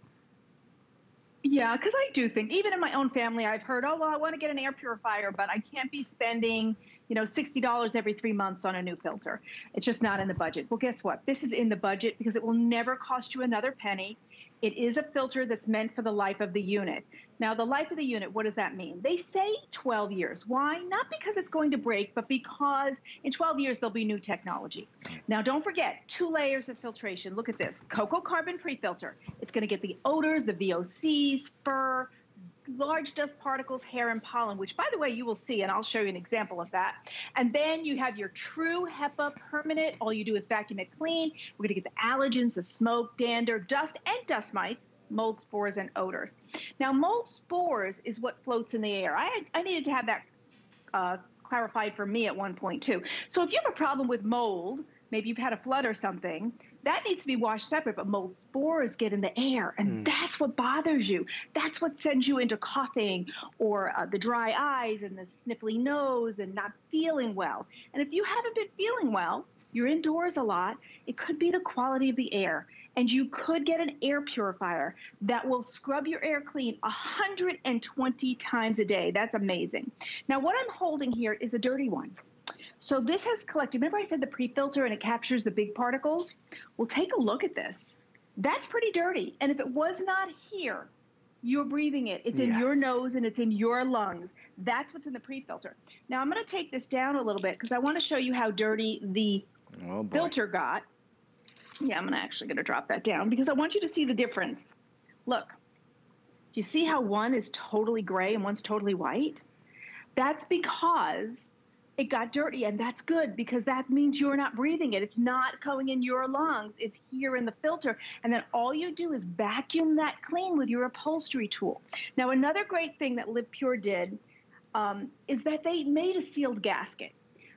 Yeah, because I do think, even in my own family, I've heard, oh, well, I want to get an air purifier, but I can't be spending, you know, $60 every 3 months on a new filter. It's just not in the budget. Well, guess what? This is in the budget because it will never cost you another penny. It is a filter that's meant for the life of the unit. Now, the life of the unit, what does that mean? They say 12 years. Why? Not because it's going to break, but because in 12 years, there'll be new technology. Now, don't forget, 2 layers of filtration. Look at this. Cocoa carbon pre-filter. It's going to get the odors, the VOCs, fur, large dust particles, hair, and pollen, which, by the way, you will see, and I'll show you an example of that. And then you have your true HEPA permanent. All you do is vacuum it clean. We're going to get the allergens, the smoke, dander, dust, and dust mites, mold, spores, and odors. Now, mold spores is what floats in the air. I needed to have that clarified for me at one point, too. So if you have a problem with mold, maybe you've had a flood or something, that needs to be washed separate, but mold spores get in the air, and that's what bothers you. That's what sends you into coughing or the dry eyes and the sniffly nose and not feeling well. And if you haven't been feeling well, you're indoors a lot, it could be the quality of the air. And you could get an air purifier that will scrub your air clean 120 times a day. That's amazing. Now, what I'm holding here is a dirty one. So this has collected, remember I said the pre-filter and it captures the big particles? Well, take a look at this. That's pretty dirty. And if it was not here, you're breathing it. It's in your nose and it's in your lungs. That's what's in the pre-filter. Now I'm gonna take this down a little bit because I wanna show you how dirty the filter got. Yeah, I'm actually gonna drop that down because I want you to see the difference. Look, do you see how one is totally gray and one's totally white? That's because it got dirty, and that's good because that means you're not breathing it. It's not going in your lungs. It's here in the filter. And then all you do is vacuum that clean with your upholstery tool. Now, another great thing that LivePure did is that they made a sealed gasket.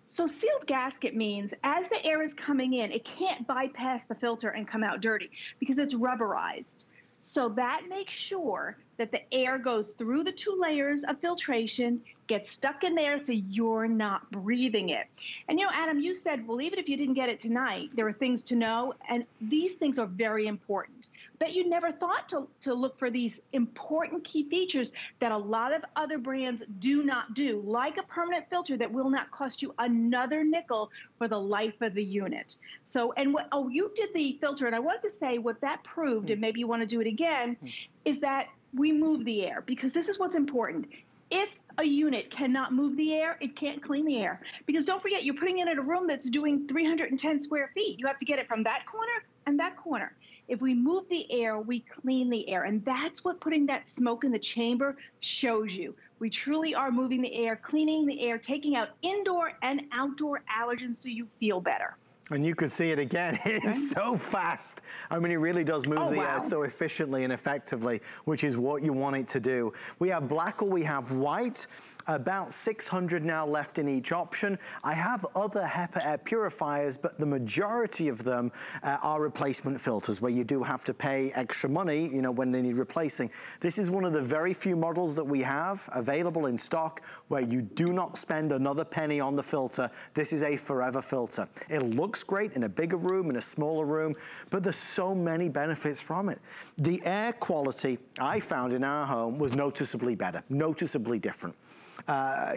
So sealed gasket means as the air is coming in, it can't bypass the filter and come out dirty because it's rubberized. So that makes sure that the air goes through the 2 layers of filtration, gets stuck in there so you're not breathing it. And you know, Adam, you said, well, even if you didn't get it tonight, there are things to know, and these things are very important. But you never thought to look for these important key features that a lot of other brands do not do, like a permanent filter that will not cost you another nickel for the life of the unit. So, and what, oh, you did the filter, and I wanted to say what that proved, and maybe you want to do it again, is that we move the air, because this is what's important. If a unit cannot move the air, it can't clean the air. Because don't forget, you're putting it in a room that's doing 310 square feet. You have to get it from that corner and that corner. If we move the air, we clean the air. And that's what putting that smoke in the chamber shows you. We truly are moving the air, cleaning the air, taking out indoor and outdoor allergens so you feel better. And you could see it again, it's so fast. I mean, it really does move the air so efficiently and effectively, which is what you want it to do. We have black or we have white, about 600 now left in each option. I have other HEPA air purifiers, but the majority of them are replacement filters where you do have to pay extra money, you know, when they need replacing. This is one of the very few models that we have available in stock where you do not spend another penny on the filter. This is a forever filter. It looks great in a bigger room, in a smaller room, but there's so many benefits from it. The air quality I found in our home was noticeably better, noticeably different.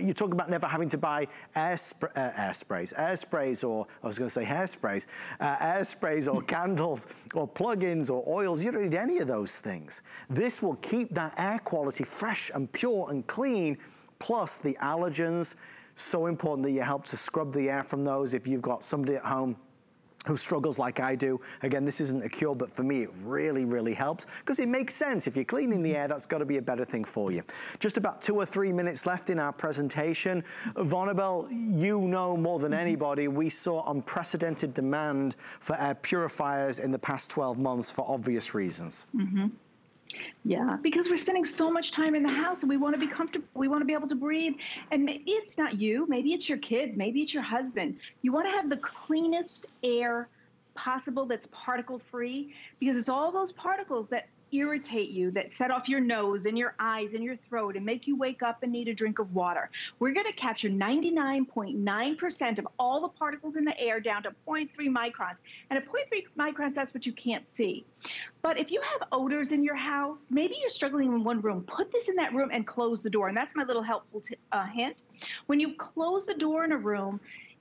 You talk about never having to buy air sprays, or I was going to say hair sprays, air sprays or candles or plug-ins or oils. You don't need any of those things. This will keep that air quality fresh and pure and clean, plus the allergens. So important that you help to scrub the air from those. If you've got somebody at home who struggles like I do, again, this isn't a cure, but for me, it really, really helps because it makes sense. If you're cleaning the air, that's got to be a better thing for you. Just about 2 or 3 minutes left in our presentation. Vonabell, you know more than anybody, we saw unprecedented demand for air purifiers in the past 12 months for obvious reasons. Yeah, because we're spending so much time in the house and we want to be comfortable. We want to be able to breathe. And maybe it's not you. Maybe it's your kids. Maybe it's your husband. You want to have the cleanest air possible that's particle free because it's all those particles that irritate you, that set off your nose and your eyes and your throat and make you wake up and need a drink of water. We're going to capture 99.9% of all the particles in the air down to 0.3 microns. And at 0.3 microns, that's what you can't see. But if you have odors in your house, maybe you're struggling in one room, put this in that room and close the door. And that's my little helpful hint. When you close the door in a room,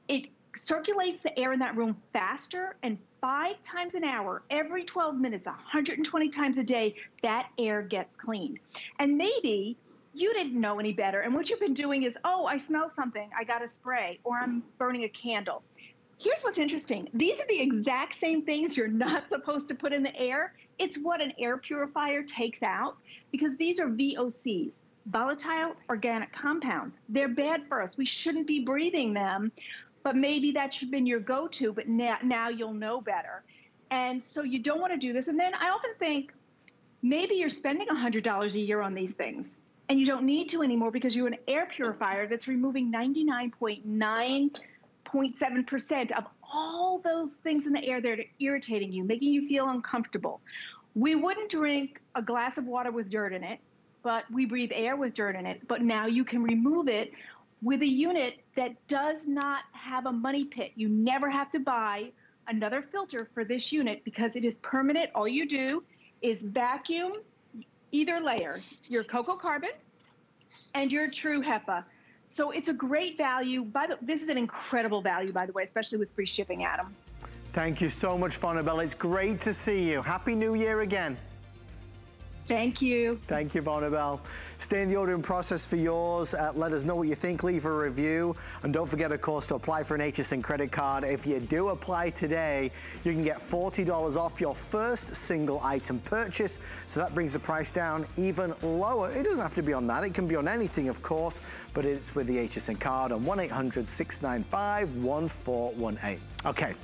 it circulates the air in that room faster, and 5 times an hour, every 12 minutes, 120 times a day, that air gets cleaned. And maybe you didn't know any better, and what you've been doing is, oh, I smell something, I got a spray, or I'm burning a candle. Here's what's interesting. These are the exact same things you're not supposed to put in the air. It's what an air purifier takes out, because these are VOCs, volatile organic compounds. They're bad for us. We shouldn't be breathing them. But maybe that should have been your go-to, but now you'll know better. And so you don't want to do this. And then I often think, maybe you're spending $100 a year on these things, and you don't need to anymore because you're an air purifier that's removing 99.9% of all those things in the air that are irritating you, making you feel uncomfortable. We wouldn't drink a glass of water with dirt in it, but we breathe air with dirt in it. But now you can remove it with a unit that does not have a money pit. You never have to buy another filter for this unit because it is permanent. All you do is vacuum either layer, your cocoa carbon and your true HEPA. So it's a great value. This is an incredible value, by the way, especially with free shipping, Adam. Thank you so much, Vonabell. It's great to see you. Happy New Year again. Thank you. Thank you, Vonabell. Stay in the ordering process for yours. Let us know what you think. Leave a review. And don't forget, of course, to apply for an HSN credit card. If you do apply today, you can get $40 off your first single item purchase. So that brings the price down even lower. It doesn't have to be on that. It can be on anything, of course, but it's with the HSN card on 1-800-695-1418. Okay.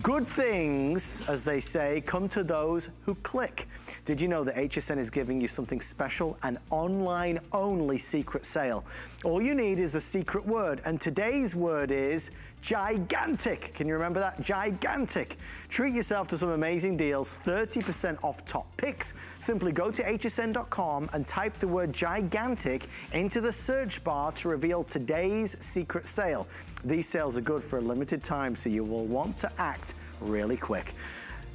Good things, as they say, come to those who click. Did you know that HSN is giving you something special, an online-only secret sale? All you need is the secret word, and today's word is gigantic. Can you remember that? Gigantic. Treat yourself to some amazing deals, 30% off top picks. Simply go to hsn.com and type the word gigantic into the search bar to reveal today's secret sale. These sales are good for a limited time, so you will want to act really quick.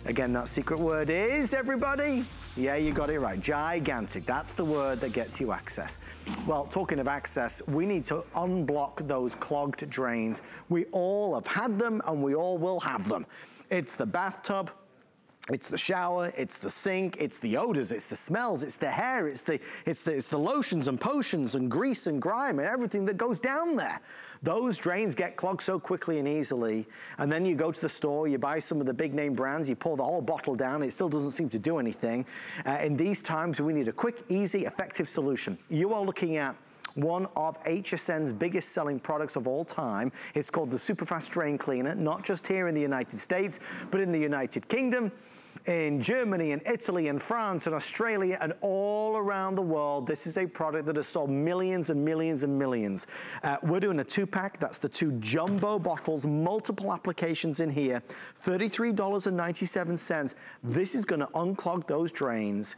Again, that secret word is, everybody? Yeah, you got it right. Gigantic. That's the word that gets you access. Well, talking of access, we need to unblock those clogged drains. We all have had them and we all will have them. It's the bathtub. It's the shower, it's the sink, it's the odors, it's the smells, it's the hair, it's the lotions and potions and grease and grime and everything that goes down there. Those drains get clogged so quickly and easily. And then you go to the store, you buy some of the big name brands, you pour the whole bottle down, it still doesn't seem to do anything. In these times, we need a quick, easy, effective solution. You are looking at one of HSN's biggest selling products of all time. It's called the Superfast Drain Cleaner, not just here in the United States, but in the United Kingdom, in Germany and Italy and France and Australia and all around the world. This is a product that has sold millions and millions and millions. We're doing a 2-pack. That's the 2 jumbo bottles, multiple applications in here, $33.97. This is going to unclog those drains.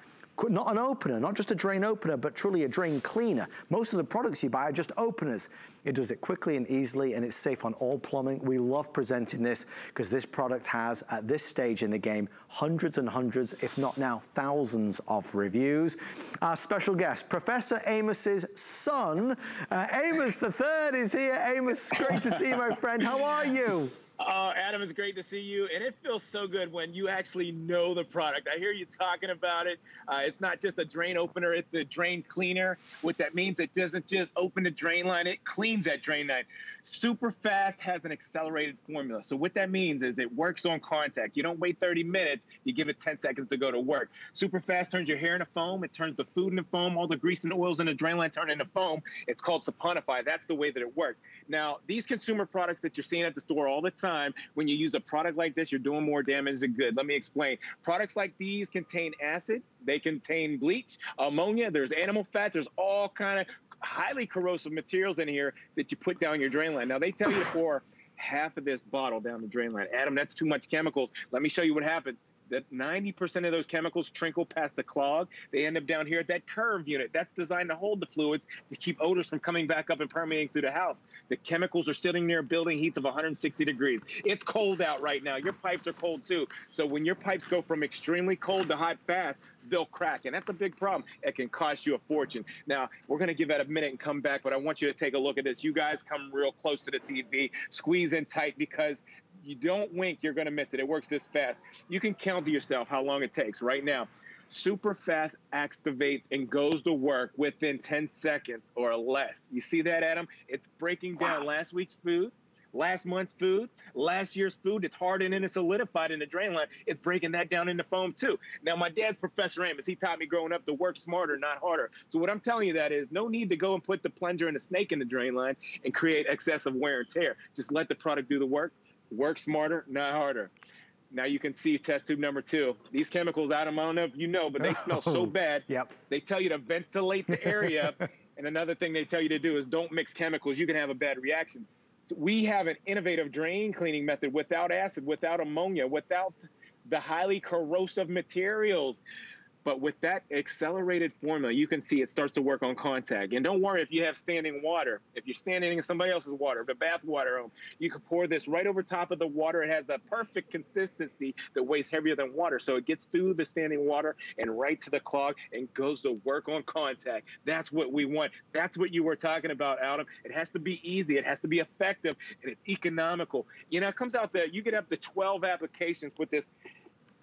Not an opener, not just a drain opener, but truly a drain cleaner. Most of the products you buy are just openers. It does it quickly and easily, and it's safe on all plumbing. We love presenting this because this product has, at this stage in the game, hundreds and hundreds, if not now thousands of reviews. Our special guest, Professor Amos's son, Amos III is here. Amos, great to see you, my friend. How are you? Oh, Adam, it's great to see you, and it feels so good when you actually know the product. I hear you talking about it. It's not just a drain opener, it's a drain cleaner. What that means, it doesn't just open the drain line, it cleans that drain line. Superfast has an accelerated formula. So what that means is it works on contact. You don't wait 30 minutes, you give it 10 seconds to go to work. Superfast turns your hair into foam, it turns the food into foam, all the grease and oils in the drain line turn into foam. It's called saponify. That's the way that it works. Now, these consumer products that you're seeing at the store all the time, when you use a product like this, you're doing more damage than good. Let me explain. Products like these contain acid, they contain bleach, ammonia, there's animal fats, there's all kind of highly corrosive materials in here that you put down your drain line. Now, they tell you to pour half of this bottle down the drain line. Adam, that's too much chemicals. Let me show you what happens. that 90% of those chemicals trickle past the clog. They end up down here at that curved unit. That's designed to hold the fluids to keep odors from coming back up and permeating through the house. The chemicals are sitting near building heats of 160 degrees. It's cold out right now. Your pipes are cold too. So when your pipes go from extremely cold to hot fast, they'll crack, and that's a big problem. It can cost you a fortune. Now, we're gonna give that a minute and come back, but I want you to take a look at this. You guys come real close to the TV, squeeze in tight, because you don't wink, you're gonna miss it. It works this fast. You can count to yourself how long it takes right now. Superfast activates and goes to work within 10 seconds or less. You see that, Adam? It's breaking down last week's food, last month's food, last year's food. It's hardened and it's solidified in the drain line. It's breaking that down into foam too. Now, my dad's Professor Amos. He taught me growing up to work smarter, not harder. So what I'm telling you that is no need to go and put the plunger and the snake in the drain line and create excessive wear and tear. Just let the product do the work. Work smarter, not harder. Now you can see test tube number two. These chemicals, Adam, I don't know if you know, but they smell so bad. Yep. They tell you to ventilate the area. And another thing they tell you to do is don't mix chemicals. You can have a bad reaction. So we have an innovative drain cleaning method without acid, without ammonia, without the highly corrosive materials. But with that accelerated formula, you can see it starts to work on contact. And don't worry if you have standing water. If you're standing in somebody else's water, the bath water, you can pour this right over top of the water. It has a perfect consistency that weighs heavier than water. So it gets through the standing water and right to the clog and goes to work on contact. That's what we want. That's what you were talking about, Adam. It has to be easy. It has to be effective. And it's economical. You know, it comes out that you get up to 12 applications with this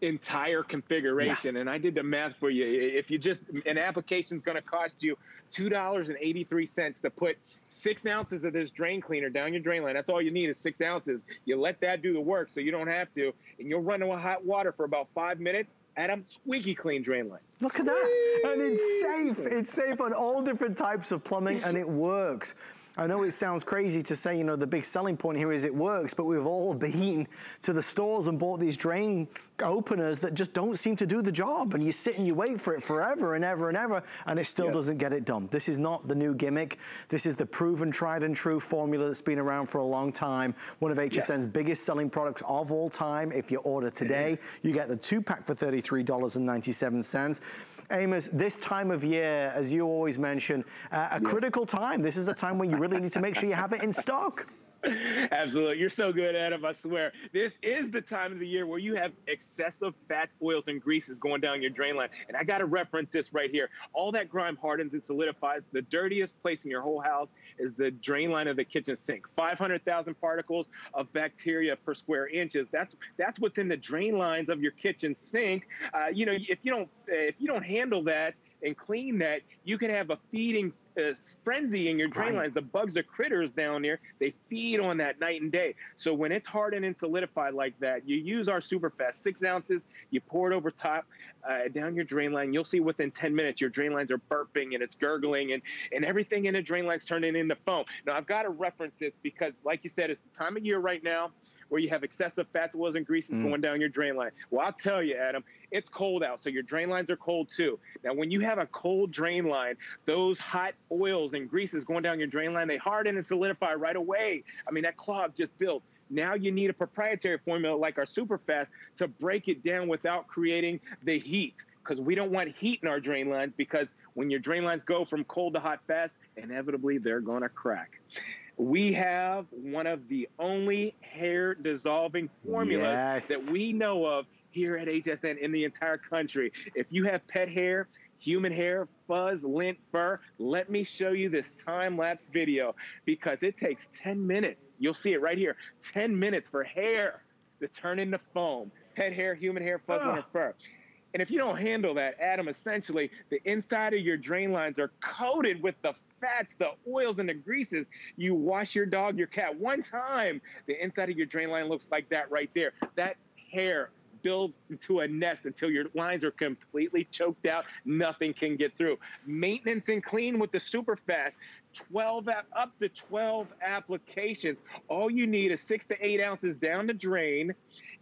entire configuration. Yeah. And I did the math for you. If you just, an application's gonna cost you $2.83 to put 6 ounces of this drain cleaner down your drain line. That's all you need is 6 ounces. You let that do the work so you don't have to. And you'll run into hot water for about 5 minutes. Adam, squeaky clean drain line. Look at that. And it's safe on all different types of plumbing, and it works. I know it sounds crazy to say, you know, the big selling point here is it works, but we've all been to the stores and bought these drain openers that just don't seem to do the job, and you sit and you wait for it forever and ever, and it still doesn't get it done. This is not the new gimmick. This is the proven, tried and true formula that's been around for a long time. One of HSN's biggest selling products of all time. If you order today, you get the 2-pack for $33.97. Amos, this time of year, as you always mention, a critical time. This is a time when you really need to make sure you have it in stock. Absolutely. You're so good, Adam, I swear. This is the time of the year where you have excessive fats, oils, and greases going down your drain line. And I got to reference this right here. All that grime hardens and solidifies. The dirtiest place in your whole house is the drain line of the kitchen sink. 500,000 particles of bacteria per square inches. That's what's in the drain lines of your kitchen sink. You know, if you don't handle that and clean that, you can have a feeding frenzy in your drain lines. The bugs are critters down there. They feed on that night and day. So when it's hardened and solidified like that, you use our Superfast, 6 ounces, you pour it over top, down your drain line. You'll see within 10 minutes, your drain lines are burping and it's gurgling, and everything in the drain line's turning into foam. Now, I've got to reference this because, like you said, it's the time of year right now where you have excessive fats, oils, and greases going down your drain line. Well, I'll tell you, Adam, it's cold out, so your drain lines are cold too. Now, when you have a cold drain line, those hot oils and greases going down your drain line, they harden and solidify right away. I mean, that clog just built. Now you need a proprietary formula like our Superfast to break it down without creating the heat, because we don't want heat in our drain lines, because when your drain lines go from cold to hot fast, inevitably they're gonna crack. We have one of the only hair-dissolving formulas that we know of here at HSN in the entire country. If you have pet hair, human hair, fuzz, lint, fur, let me show you this time-lapse video, because it takes 10 minutes. You'll see it right here. 10 minutes for hair to turn into foam. Pet hair, human hair, fuzz, lint, fur. And if you don't handle that, Adam, essentially, the inside of your drain lines are coated with the fats, the oils, and the greases. You wash your dog, your cat one time, the inside of your drain line looks like that right there. That hair builds into a nest until your lines are completely choked out. Nothing can get through. Maintenance and clean with the Superfast. 12 up to 12 applications. All you need is 6 to 8 ounces down the drain,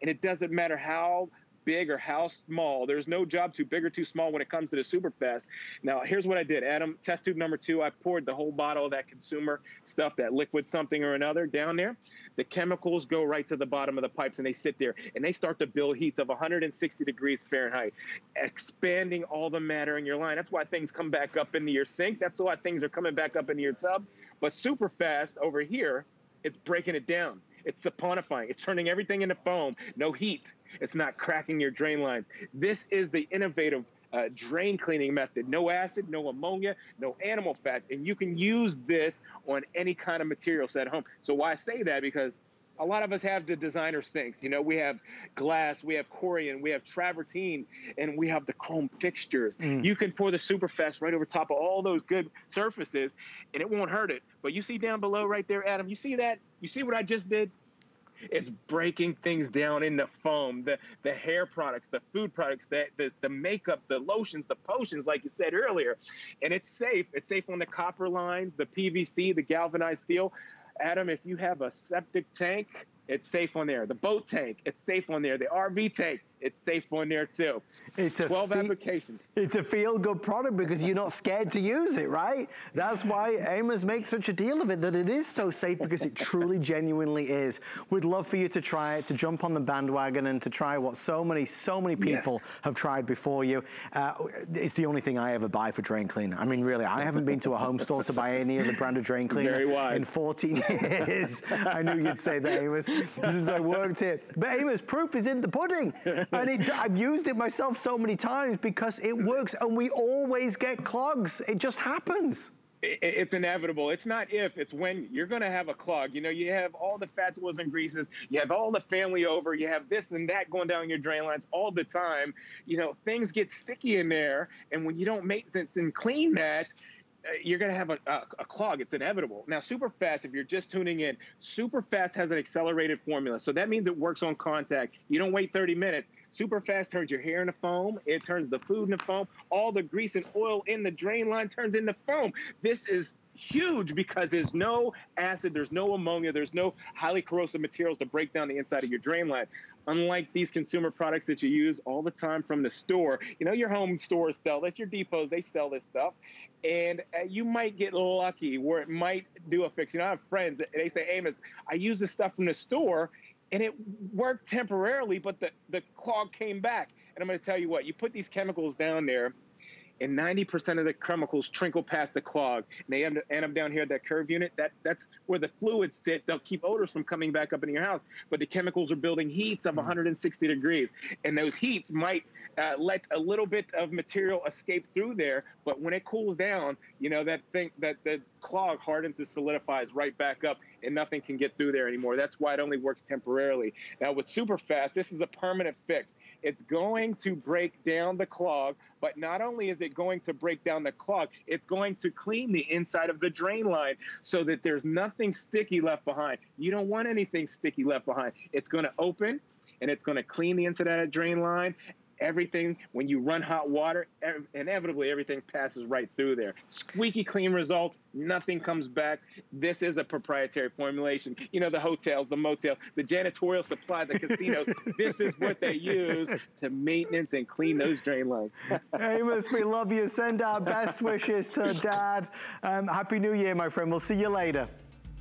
and it doesn't matter how big or how small. There's no job too big or too small when it comes to the Superfast. Now, here's what I did, Adam. Test tube number 2, I poured the whole bottle of that consumer stuff, that liquid something or another down there. The chemicals go right to the bottom of the pipes, and they sit there, and they start to build heats of 160 degrees Fahrenheit, expanding all the matter in your line. That's why things come back up into your sink. That's why things are coming back up into your tub. But Superfast over here, it's breaking it down. It's saponifying. It's turning everything into foam. No heat. It's not cracking your drain lines. This is the innovative drain cleaning method. No acid, no ammonia, no animal fats. And you can use this on any kind of material set at home. So why I say that, because a lot of us have the designer sinks. You know, we have glass, we have Corian, we have travertine, and we have the chrome fixtures. You can pour the Superfast right over top of all those good surfaces, and it won't hurt it. But you see down below right there, Adam, you see that? You see what I just did? It's breaking things down into foam, the hair products, the food products, the makeup, the lotions, the potions, like you said earlier. And it's safe. It's safe on the copper lines, the PVC, the galvanized steel. Adam, if you have a septic tank, it's safe on there. The boat tank, it's safe on there. The RV tank, it's safe on there too. It's a 12 applications. It's a feel-good product because you're not scared to use it, right? That's why Amos makes such a deal of it, that it is so safe, because it truly, genuinely is. We'd love for you to try it, to jump on the bandwagon and to try what so many people have tried before you. It's the only thing I ever buy for drain cleaner. I mean, really, I haven't been to a home store to buy any other brand of drain cleaner in 14 years. I knew you'd say that, Amos. This is I worked here. But Amos, proof is in the pudding. And I've used it myself so many times because it works, and we always get clogs. It just happens. It's inevitable. It's not if, it's when you're going to have a clog. You know, you have all the fats, oils, and greases. You have all the family over. You have this and that going down your drain lines all the time. You know, things get sticky in there, and when you don't maintenance and clean that, you're going to have a clog. It's inevitable. Now, Superfast, if you're just tuning in, Superfast has an accelerated formula. So that means it works on contact. You don't wait 30 minutes. Superfast turns your hair into foam. It turns the food into foam. All the grease and oil in the drain line turns into foam. This is huge because there's no acid, there's no ammonia, there's no highly corrosive materials to break down the inside of your drain line. Unlike these consumer products that you use all the time from the store, you know, your home stores sell this, your depots, they sell this stuff. And you might get lucky where it might do a fix. You know, I have friends that they say, Amos, I use this stuff from the store and it worked temporarily, but the clog came back. And I'm going to tell you what, you put these chemicals down there, and 90% of the chemicals trickle past the clog. And they end up down here at that curve unit. That's where the fluids sit. They'll keep odors from coming back up into your house. But the chemicals are building heats of 160 degrees. And those heats might let a little bit of material escape through there. But when it cools down, you know, the clog hardens and solidifies right back up, and nothing can get through there anymore. That's why it only works temporarily. Now, with Superfast, this is a permanent fix. It's going to break down the clog, but not only is it going to break down the clog, it's going to clean the inside of the drain line so that there's nothing sticky left behind. You don't want anything sticky left behind. It's going to open, and it's going to clean the inside of the drain line. Everything, when you run hot water, inevitably everything passes right through there. Squeaky clean results, nothing comes back. This is a proprietary formulation. You know, the hotels, the motels, the janitorial supply, the casinos, this is what they use to maintenance and clean those drain lines. Amos, we love you. Send our best wishes to Dad. Happy New Year, my friend. We'll see you later.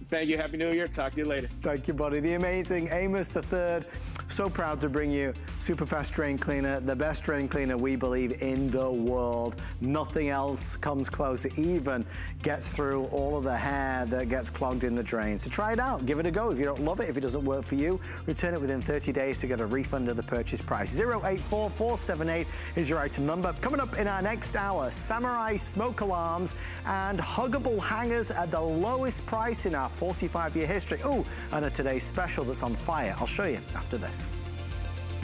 Thank you. Happy New Year. Talk to you later. Thank you, buddy. The amazing Amos III. So proud to bring you Superfast Drain Cleaner, the best drain cleaner we believe in the world. Nothing else comes close. It even gets through all of the hair that gets clogged in the drain. So try it out. Give it a go. If you don't love it, if it doesn't work for you, return it within 30 days to get a refund of the purchase price. 084478 is your item number. Coming up in our next hour, Samurai smoke alarms and huggable hangers at the lowest price in our 45-year history. Oh, and a today's special that's on fire. I'll show you after this.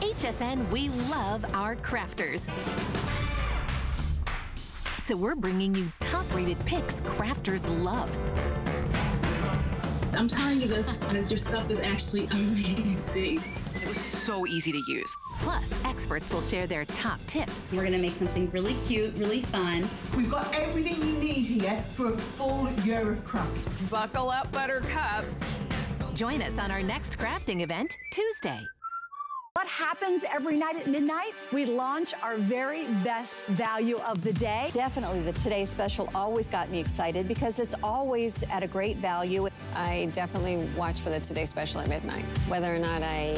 HSN, we love our crafters. So we're bringing you top-rated picks crafters love. I'm telling you this because your stuff is actually amazing. It was so easy to use. Plus, experts will share their top tips. We're going to make something really cute, really fun. We've got everything you need here for a full year of craft. Buckle up, Buttercup. Join us on our next crafting event, Tuesday. What happens every night at midnight? We launch our very best value of the day. Definitely the Today Special always got me excited because it's always at a great value. I definitely watch for the Today Special at midnight, whether or not I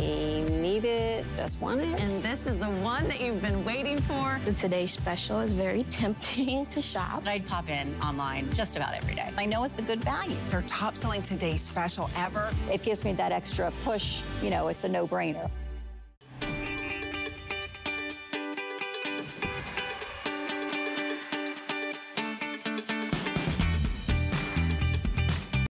need it, just want it. And this is the one that you've been waiting for. The Today Special is very tempting to shop. I'd pop in online just about every day. I know it's a good value. It's our top-selling Today Special ever. It gives me that extra push. You know, it's a no-brainer.